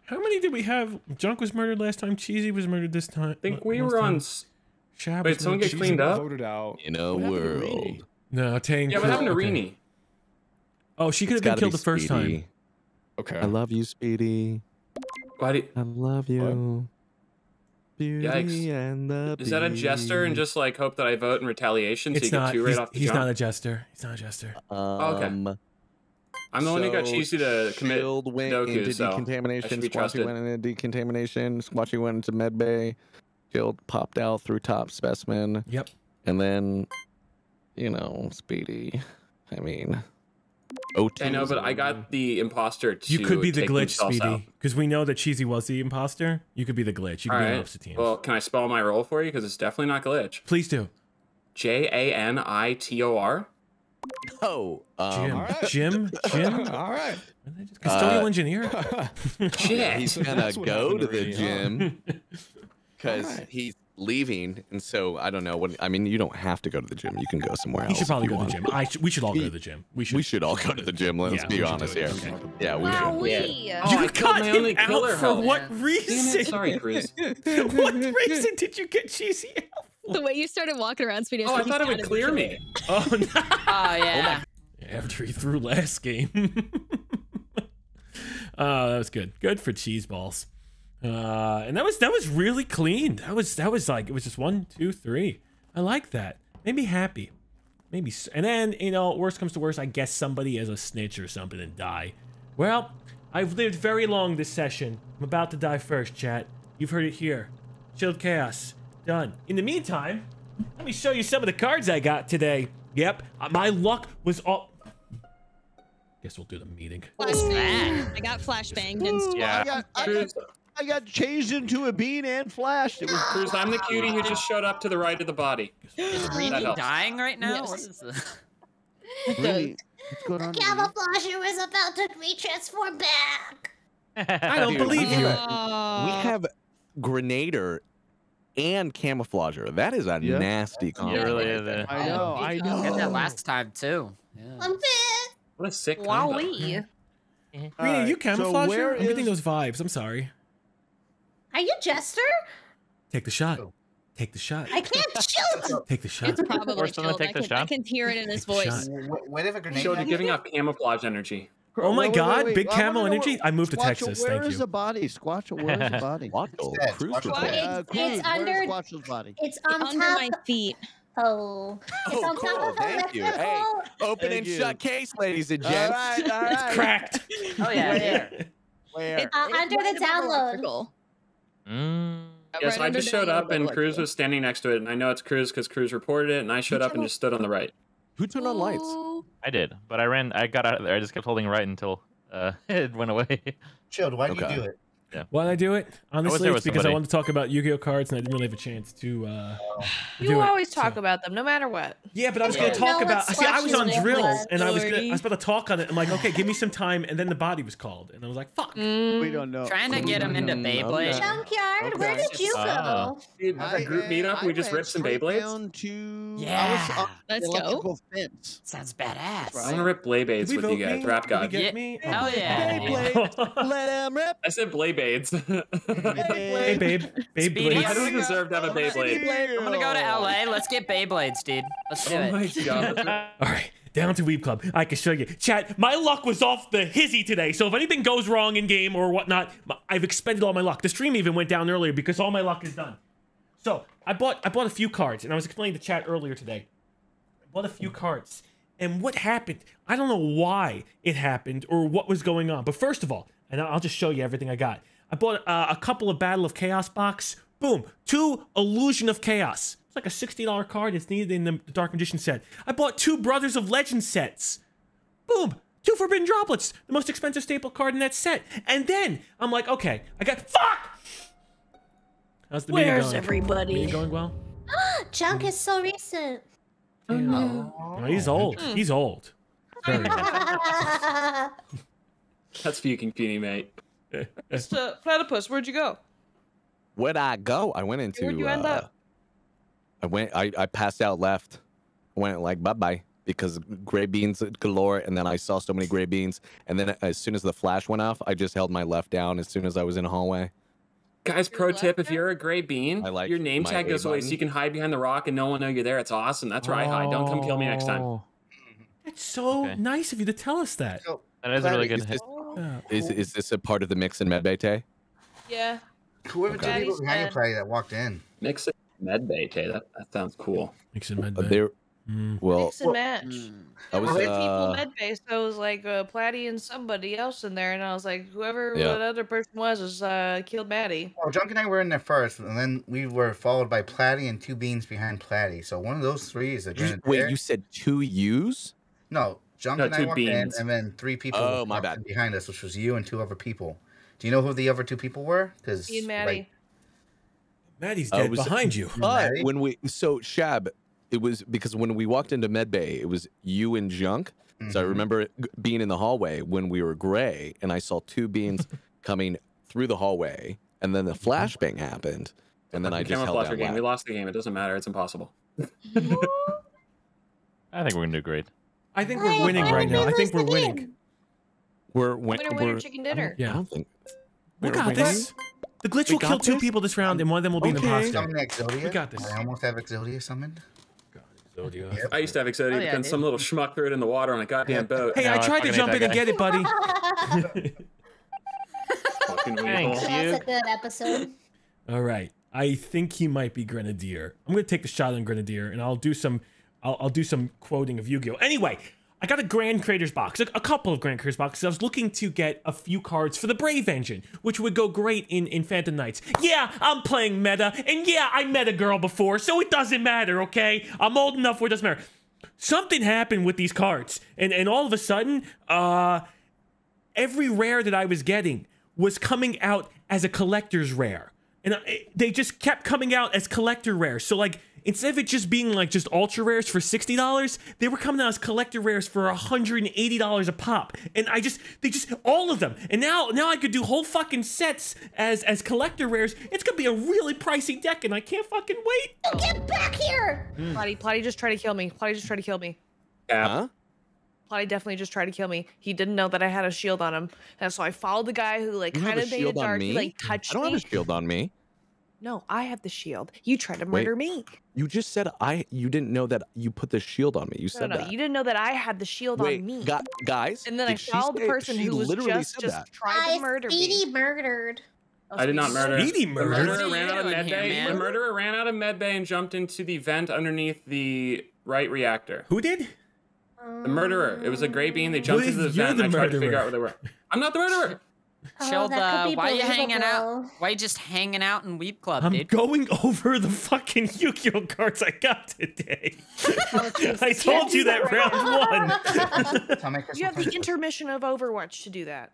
How many did we have? Junk was murdered last time. Cheesy was murdered this time. I think we were on. Shab Wait, someone get cleaned up? Voted out. In a world. No, Tay. Yeah, what happened to Rini? Oh, she could have been killed the first time. Okay. I love you, Speedy. Why did I love you? Beauty and the Is that a jester and just like hope that I vote in retaliation so you get two right off the jump? He's not a jester. He's not a jester. Um, okay. I'm the so one who got Cheesy to commit Doku, into so decontamination. I should be trusted. Squatchy went into decontamination. Squatchy went into med bay. Chilled popped out through top specimen. Yep. And then, you know, Speedy. I mean, O two. I know, but I got the imposter. To you could be the glitch, Speedy, because we know that Cheesy was the imposter. You could be the glitch. You could All be right. on opposite teams. Well, can I spell my role for you? Because it's definitely not glitch. Please do. J A N I T O R. Oh, um, Jim. Right. Jim. Jim. All right. Custodial uh, engineer. Shit. He's gonna go to the gym because right. he's leaving, and so I don't know what I mean. You don't have to go to the gym. You can go somewhere else. You should probably go to the gym. I sh we should all go to the gym. We should. We should all go to the gym. Let's yeah, be honest here. Okay. Yeah, we wow, should. We. Yeah. Oh, you cut him only out for help. What reason? It, sorry, Cruz. What reason did you get Cheesy out? The way you started walking around, Speedy. Oh, I thought it would clear me. Oh, no. Oh, yeah. Oh, after he threw last game. uh, that was good. Good for cheese balls. Uh, and that was that was really clean. That was that was like it was just one, two, three. I like that. Made me happy. Maybe. And then you know, worst comes to worst, I guess somebody has a snitch or something and die. Well, I've lived very long this session. I'm about to die first, chat. You've heard it here. Chilled Chaos. Done. In the meantime, let me show you some of the cards I got today. Yep, my luck was all. Guess we'll do the meeting. Flashbang. I got flashbanged and stuff. Yeah. I got, I, got, I got changed into a bean and flashed. It was Cruz. I'm the cutie who just showed up to the right of the body. Is Rini dying right now? Yes. What is this? Really? What's going on? The camouflager was about to retransform back. I don't believe you. Oh. We have Grenadier and camouflager. That is a yeah. nasty combo. Yeah, really is it. I know, I know. Did that last time too. Yeah. I'm fit. What a sick combo. Wowee. Rita, uh, you camouflager? So I'm is... getting those vibes. I'm sorry. Are you Jester? Take the shot. Oh. Take the shot. I can't shoot. Take the shot. It's probably Chilled. Take I, the can, shot? I can hear it in his take voice. What if a grenade? Chilled, you're giving off camouflage energy. Oh my wait, wait, God! Wait, wait. Big camo I energy. I moved to Squatchel, Texas. Where thank you. Where is the body, Squatchel? Where is the body? Squatchel. Uh, it's under. Squatchel's body. It's on it's top under my feet. Oh. It's oh, on cool. top of thank you. Hey, open thank and you. Shut case, ladies and gents. All right, all right. It's cracked. Oh yeah. Where? Where? It's, uh, it's under the download. Mm. Yeah, so right I just showed up and Cruz was standing next to it, and I know it's Cruz because Cruz reported it, and I showed up and just stood on the right. Who turned on lights? I did, but I ran. I got out of there. I just kept holding right until uh, it went away. Chilled, why did okay. you do it? Yeah. Why did I do it? Honestly, it's because somebody. I wanted to talk about Yu-Gi-Oh cards and I didn't really have a chance to uh You do always it, talk so. about them, no matter what. Yeah, but I was yeah. gonna talk no, about see I was on drills and I was gonna I was about to talk on it. I'm like, okay, give me some time, and then the body was called and I was like, fuck. Mm, we don't know. Trying to get him into Beyblade. Junkyard, okay. Where did you go? Dude, uh, that group meetup, we just ripped some Beyblades. Yeah. Let's go. Sounds badass. I'm gonna rip Blaybades with you guys. Rap God. Oh yeah. Let him rip. I said Blaybades. Hey, babe. Beyblades. I don't deserve to have a Beyblade. I'm gonna go to L A. Let's get Beyblades, dude. Let's do oh it. My God. All right, down to Weeb Club. I can show you. Chat, my luck was off the hizzy today, so if anything goes wrong in game or whatnot, I've expended all my luck. The stream even went down earlier because all my luck is done. So I bought I bought a few cards, and I was explaining to chat earlier today. I bought a few cards, and what happened? I don't know why it happened or what was going on, but first of all, and I'll just show you everything I got. I bought uh, a couple of Battle of Chaos box. Boom. Two Illusion of Chaos. It's like a sixty dollar card. It's needed in the Dark Magician set. I bought two Brothers of Legend sets. Boom. Two Forbidden Droplets. The most expensive staple card in that set. And then I'm like, okay, I got... Fuck! How's the Where's meeting going? everybody? Meeting going well? Junk is so recent. Oh, no. Oh, he's old. He's old. Very old. That's fucking puny, mate. So, Platypus, where'd you go? Where'd I go? I went into. Where'd you uh, end up? I went. I, I passed out, left. I went like bye bye because gray beans galore, and then I saw so many gray beans, and then as soon as the flash went off, I just held my left down. As soon as I was in the hallway. Guys, pro tip: if you're a gray bean, I like your name tag goes away, so you can hide behind the rock, and no one will know you're there. It's awesome. That's where oh. I hide. Don't come kill me next time. That's so okay. nice of you to tell us that. So, that is a really good hit. Oh. Is is this a part of the mix in medbay, Tay? Yeah. Whoever okay. did hanging play that walked in. Mix it medbay, Tay. That that sounds cool. Mix and medbay. Uh, there. Mm. Well. Mix and match. Mm. I was, there were uh, people medbay, so it was like uh, Platy and somebody else in there, and I was like, whoever yeah. that other person was was uh, killed Maddie. Well, Junk and I were in there first, and then we were followed by Platy and two beans behind Platy. So one of those three is a. You, wait, there. you said two U's? No. Junk no, and I walked in, and then three people oh, my bad. behind us, which was you and two other people. Do you know who the other two people were? Because Maddie. Like, Maddie's dead uh, was, behind you. But Maddie? when we so Shab, it was because when we walked into medbay, it was you and Junk. Mm-hmm. So I remember being in the hallway when we were gray, and I saw two beans coming through the hallway, and then the flashbang happened, and then I just held out. Game. We lost the game. It doesn't matter. It's impossible. I think we're gonna do great. I think Why? we're winning Why right now. I think we're winning. Game? We're winning. Winner, winner, we're, chicken dinner. Yeah, I don't think. We got winning. this. The glitch we will kill this? two people this round, and one of them will okay. be an imposter. We got this. I almost have Exodia summoned. God, Exodia. Yep. I used to have Exodia, oh, yeah, but then some little schmuck threw it in the water on a goddamn boat. Hey, no, I tried to jump in guy. and get it, buddy. Fucking Thanks, you. That's a good episode. All right, I think he might be Grenadier. I'm gonna take the shot on Grenadier, and I'll do some. I'll, I'll do some quoting of Yu-Gi-Oh! Anyway, I got a Grand Creators box, a, a couple of Grand Creators boxes. I was looking to get a few cards for the Brave Engine, which would go great in, in Phantom Knights. Yeah, I'm playing meta, and yeah, I met a girl before, so it doesn't matter, okay? I'm old enough where it doesn't matter. Something happened with these cards, and, and all of a sudden, uh, every rare that I was getting was coming out as a collector's rare. And I, they just kept coming out as collector rares, so like, instead of it just being like just ultra rares for sixty dollars, they were coming out as collector rares for one hundred eighty dollars a pop. And I just, they just, all of them. And now now I could do whole fucking sets as as collector rares. It's gonna be a really pricey deck and I can't fucking wait. Oh, get back here! Mm. Platy, Platy just tried to kill me. Platy just tried to kill me. Yeah. Huh? Platy definitely just tried to kill me. He didn't know that I had a shield on him. And so I followed the guy who like kind of made it dark. He like touched me. I don't me. have a shield on me. No, I have the shield. You tried to murder Wait, me. You just said I. You didn't know that you put the shield on me. You no, said no, that. You didn't know that I had the shield Wait, on me. Gu guys. And then I followed the person who was just, just tried to murder me. Speedy murdered. Oh, I did not murder. Speedy murdered. The murderer ran out of medbay. The murderer ran out of medbay and jumped into the vent underneath the right reactor. Who did? The murderer. It was a gray bean. They jumped into the vent. The and I tried to figure out where they were. I'm not the murderer. Chilled, oh, uh, why are you hanging out? Why you just hanging out in Weeb Club, I'm dude? going over the fucking Yu-Gi-Oh cards I got today. Oh, I told you that round one. You have the intermission of Overwatch to do that.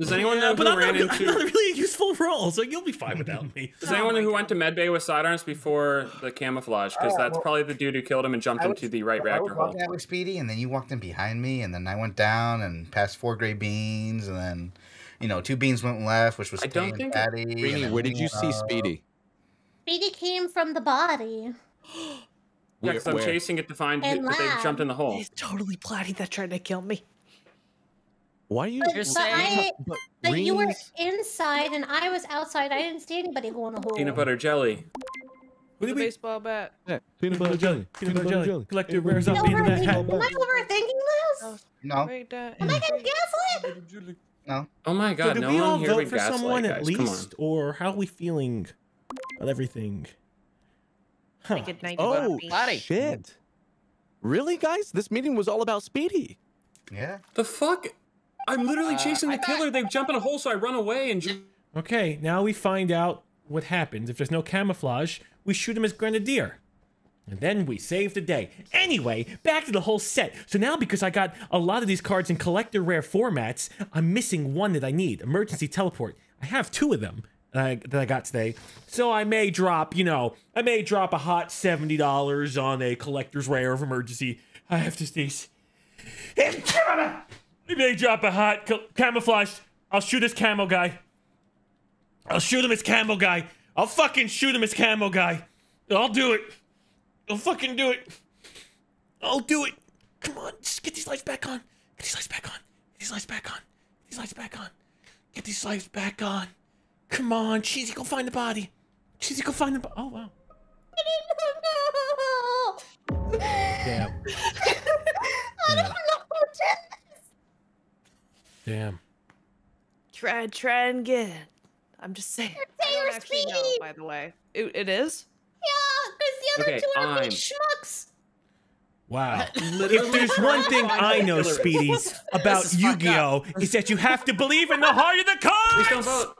Does anyone yeah, know who ran not, into? I'm not a really useful role, so you'll be fine without me. Does anyone oh who God. went to medbay with sidearms before the camouflage? Because that's well, probably the dude who killed him and jumped I into was, the right I reactor hole. I walked out with Speedy, and then you walked in behind me, and then I went down and passed four gray beans, and then you know two beans went left, which was I don't think Patty. Rini, where did you see Speedy? Speedy came from the body. Yeah, because I'm where? chasing it to find that they jumped in the hole. He's totally Platy that tried to kill me. Why are you but, just but saying? I, but but you were inside and I was outside. I didn't see anybody going in a hole. Peanut butter jelly. What do we? Baseball bat. Yeah, peanut butter jelly. Peanut butter jelly. jelly. Collect your rares up in that hat. Am I overthinking this? No. Am I getting gaslit? No. Oh my God! So no one here would gaslight, guys. Did we all vote for someone at least, or how are we feeling about everything? Huh. Oh shit! Really, guys? This meeting was all about Speedy. Yeah. The fuck. I'm literally chasing uh, the killer. They jump in a hole, so I run away and... Okay, now we find out what happens. If there's no camouflage, we shoot him as Grenadier. And then we save the day. Anyway, back to the whole set. So now, because I got a lot of these cards in collector rare formats, I'm missing one that I need. Emergency teleport. I have two of them that I, that I got today. So I may drop, you know, I may drop a hot seventy dollars on a collector's rare of emergency. I have to sneeze. Maybe they drop a hot camouflage. I'll shoot this camo guy. I'll shoot him as camo guy. I'll fucking shoot him as camo guy. I'll do it. I'll fucking do it. I'll do it. Come on, just get these lights back on. Get these lights back on. Get these lights back on. Get these lights back on. Get these lights back on. Come on, Cheesy, go find the body. Cheesy, go find the body. Oh, wow. I don't know. Damn. I don't know. Damn. Try, try and get it. I'm just saying. It's actually know, by the way. It, it is? Yeah, because the other okay, two are really schmucks. Wow. If there's one thing I know, Speedy, about Yu-Gi-Oh! is that you have to believe in the heart of the cards! Please don't vote.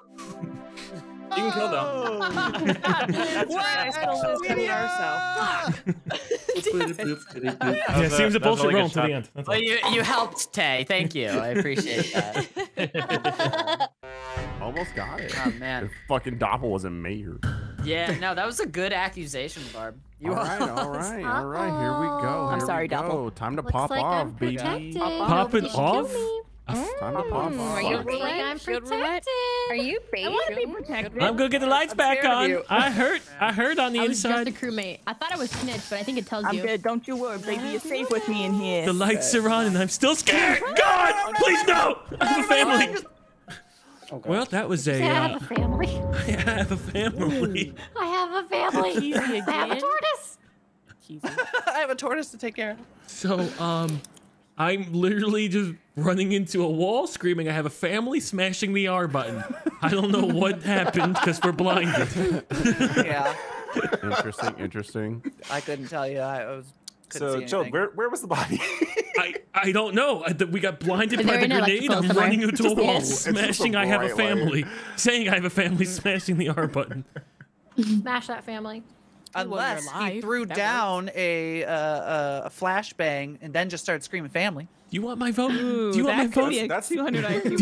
You can kill them. Oh, God. That's what? Right, I stole this from yourself. Yeah, it seems a bullshit roll to the end. That's well, you, you helped, Tay. Thank you. I appreciate that. Almost got it. Oh, man. This fucking Doppel wasn't mayor. Yeah, no, that was a good accusation, Barb. You all right, all right, all right. Here we go. I'm here sorry, Doppel. Time to Looks pop like off, baby. Pop it off? Time to pop off. Are you afraid I'm protected? Are you afraid? I want to be protected. I'm going to get the lights I'm back on. I hurt. I hurt on the I was inside. Just a crewmate. I thought I was Snitch, but I think it tells I'm you. I'm good. Don't you worry, baby. You're safe with me in here. The lights are on, and I'm still scared. God, please no. I have a family. Okay. Well, that was a... I have uh, a family. I have a family. I have a family. I have a tortoise. I have a tortoise to take care of. So, um... I'm literally just running into a wall, screaming, I have a family, smashing the R button. I don't know what happened, because we're blinded. Yeah. Interesting, interesting. I couldn't tell you. I was... So, Joe, where, where was the body? I, I don't know. I, we got blinded by the grenade. I'm somewhere. running into a wall, yes. smashing I have a family, light. saying I have a family, smashing the R button. Smash that family. Unless he threw that down works. a uh, a flashbang and then just started screaming family. You want my vote? Ooh, do you want my vote? That's, that's, do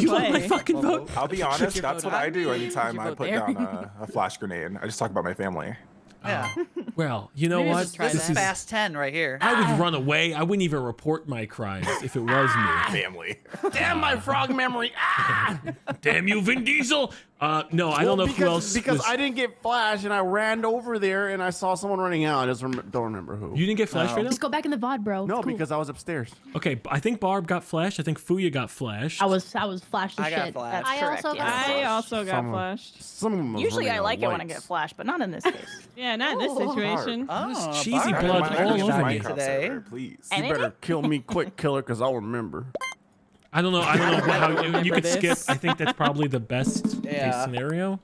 you want my fucking vote? I'll be honest, that's what I do anytime I put down a, a flash grenade. I just talk about my family. Yeah. Uh, well, you know what? This is fast ten right here. I would run away. I wouldn't even report my crimes if it was me. Family. Damn my frog memory. Ah! Damn you, Vin Diesel. Uh, no, I well, don't know because, who else. Because was... I didn't get flash, and I ran over there, and I saw someone running out. I just rem don't remember who. You didn't get flash uh, right now? Just go back in the V O D, bro. No, cool. because I was upstairs. Okay, I think Barb got flash. I think Fuya got flashed. I was, I was flashed. I shit. got flashed. I correct, also, yeah. I also got someone, flashed. Someone Usually, I like lights. it when I get flashed, but not in this case. Yeah, not in this oh, situation. Oh, oh, cheesy Barb. blood all, all over me today. Ever, please, and you better kill me quick, killer, because I'll remember. I don't know. I don't know how you, you could this. skip. I think that's probably the best yeah. case scenario.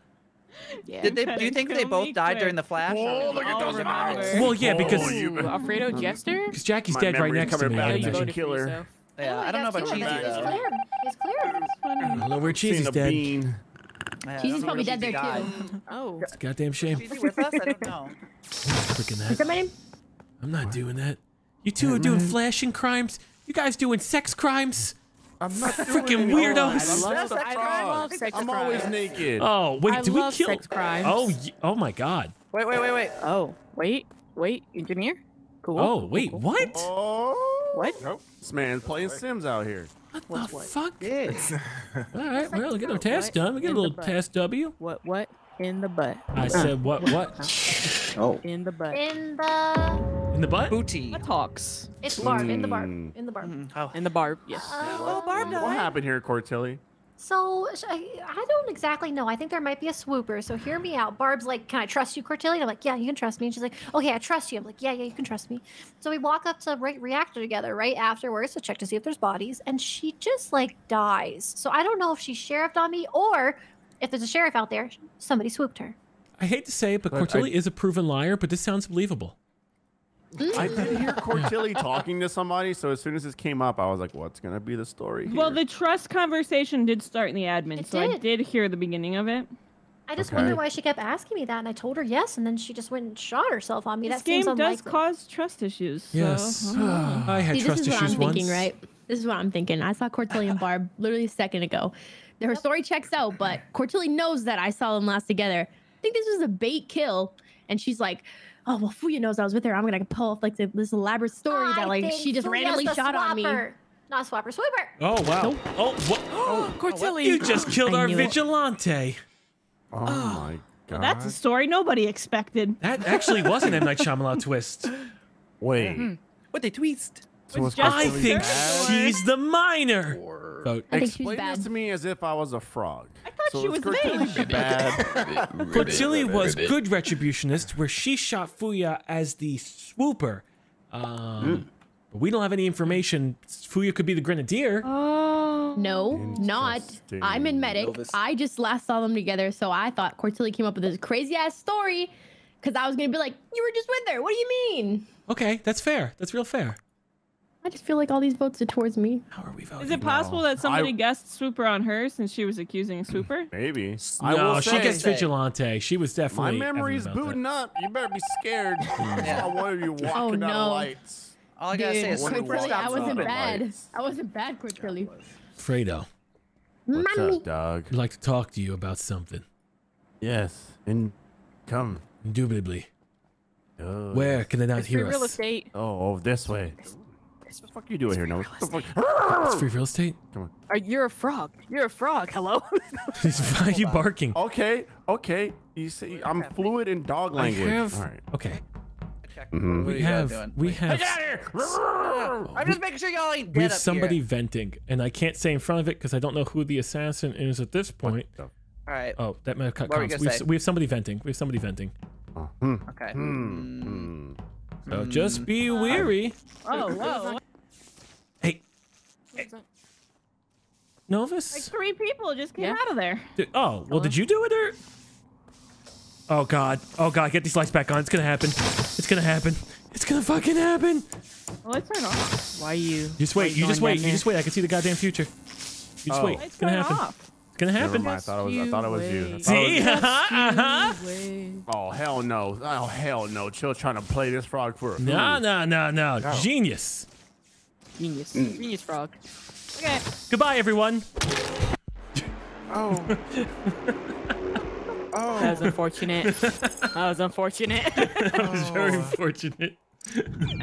Yeah. Did they, do you think they both died quick. during the flash? Whoa, look at those eyes. Well, yeah, because Ooh, Alfredo Jester. Because Jackie's My dead right next to me. Back. Yeah, you killer. Me, so. Yeah, oh, I don't know about Cheesy though. He's clear. He's clear. I don't know where Cheesy's dead. Bean. Yeah, Cheesy's probably dead there too. Oh, it's a goddamn shame. Cheesy with us? I don't know. Freaking that. I'm not doing that. You two are doing flashing crimes. You guys doing sex crimes. I'm not freaking weirdos. I love sex crime. I love sex crime. I'm always naked. Oh wait, I did love we kill? Sex crimes. Oh, oh my God. Wait, wait, wait, wait. Oh, wait, wait, engineer. Cool. Oh wait, cool. What? Oh. What? Nope. This man's playing right. Sims out here. What, what the what? Fuck? Yes. All right, well, we get our task what? done. We get in a little task W. What? What? In the butt. I said what? What? Oh. In the butt. In the. In the butt? Booty. What talks? It's Barb. Mm. In the Barb. In the Barb. Mm. Oh. In the Barb. Yes. Uh, oh, Barb died. What happened here, Cortilli? So I, I don't exactly know. I think there might be a swooper. So hear me out. Barb's like, "Can I trust you, Cortilli?" I'm like, "Yeah, you can trust me." And she's like, "Okay, I trust you." I'm like, "Yeah, yeah, you can trust me." So we walk up to re reactor together right afterwards to check to see if there's bodies, and she just like dies. So I don't know if she sheriffed on me or if there's a sheriff out there, somebody swooped her. I hate to say it, but, but Cortilli I... is a proven liar. But this sounds believable. I did hear Cortilli talking to somebody, so as soon as this came up, I was like, what's going to be the story here? Well, the trust conversation did start in the admin, it so did. I did hear the beginning of it. I just okay. wonder why she kept asking me that, and I told her yes, and then she just went and shot herself on me. This that game seems does cause trust issues. So. Yes. Oh. I had See, trust issues once. This is what I'm once. thinking, right? This is what I'm thinking. I saw Cortilli and Barb literally a second ago. Her yep. story checks out, but Cortilli knows that I saw them last together. I think this was a bait kill, and she's like... oh, well, Fuya knows I was with her. I'm going to pull off like this elaborate story I that like she just Fuya's randomly shot swapper. on me. Not swapper, swooper. Oh, wow. Nope. Oh, what? Oh, Cortilli. You just killed our vigilante. Oh, oh, my God. That's a story nobody expected. That actually was an M. Night Shyamalan twist. Wait. Mm-hmm. What they twist? So I think bad? she's the minor. So explain this to me as if I was a frog. I thought so she was Cortilli bad. Cortilli was good retributionist, where she shot Fuya as the swooper. Um, mm. But we don't have any information. Fuya could be the grenadier. Oh. No, not. I'm in medic. I just last saw them together, so I thought Cortilli came up with this crazy ass story, because I was gonna be like, you were just with her. What do you mean? Okay, that's fair. That's real fair. I just feel like all these votes are towards me. How are we voting? Is it possible no. that somebody I... guessed Swooper on her since she was accusing Swooper? Maybe. I no, will she say, guessed say. Vigilante. She was definitely. My memory's booting up. You better be scared. I wanted you walking oh, no. out of lights. All I gotta Dude, say is Swooper stops I wasn't bad. Lights. I wasn't bad, Cortilli. Fredo. What's Mommy. up, dog? I'd like to talk to you about something. Yes. And come. Indubitably. Oh. Where can they not it's hear real us? Estate. Oh, this way. What the fuck are you doing here? No, what the fuck? It's free real estate. Come on. Are, you're a frog. You're a frog. Hello. Why are you barking? Okay, okay. You see, I'm fluid in dog language. I have, All right. Okay. Mm-hmm. We have. We have. I'm just making sure y'all ain't dead. We have somebody here. venting, and I can't say in front of it because I don't know who the assassin is at this point. All right. Oh, that might have cut comms. We have, we have somebody venting. We have somebody venting. Oh. Mm. Okay. Mm. Mm. So just be mm. weary. Oh, whoa. Hey. hey. Novus? Like three people just came yeah. out of there. Dude, oh, well, did you do it or? Oh, God. Oh, God. Get these lights back on. It's going to happen. It's going to happen. It's going to fucking happen. Well, let's turn off. Why you? Just wait. You just wait. You just wait. I can see the goddamn future. You just oh. wait. It's going to happen. Off. It's going to happen. Never mind. I thought it was, I thought it was you. See? Uh-huh. Oh, hell no. Oh, hell no. Chill trying to play this frog for a fool. No, no, no, no. Oh. Genius. Genius. Mm. Genius frog. Okay. Goodbye, everyone. Oh. Oh. That was unfortunate. That was unfortunate. That was very unfortunate.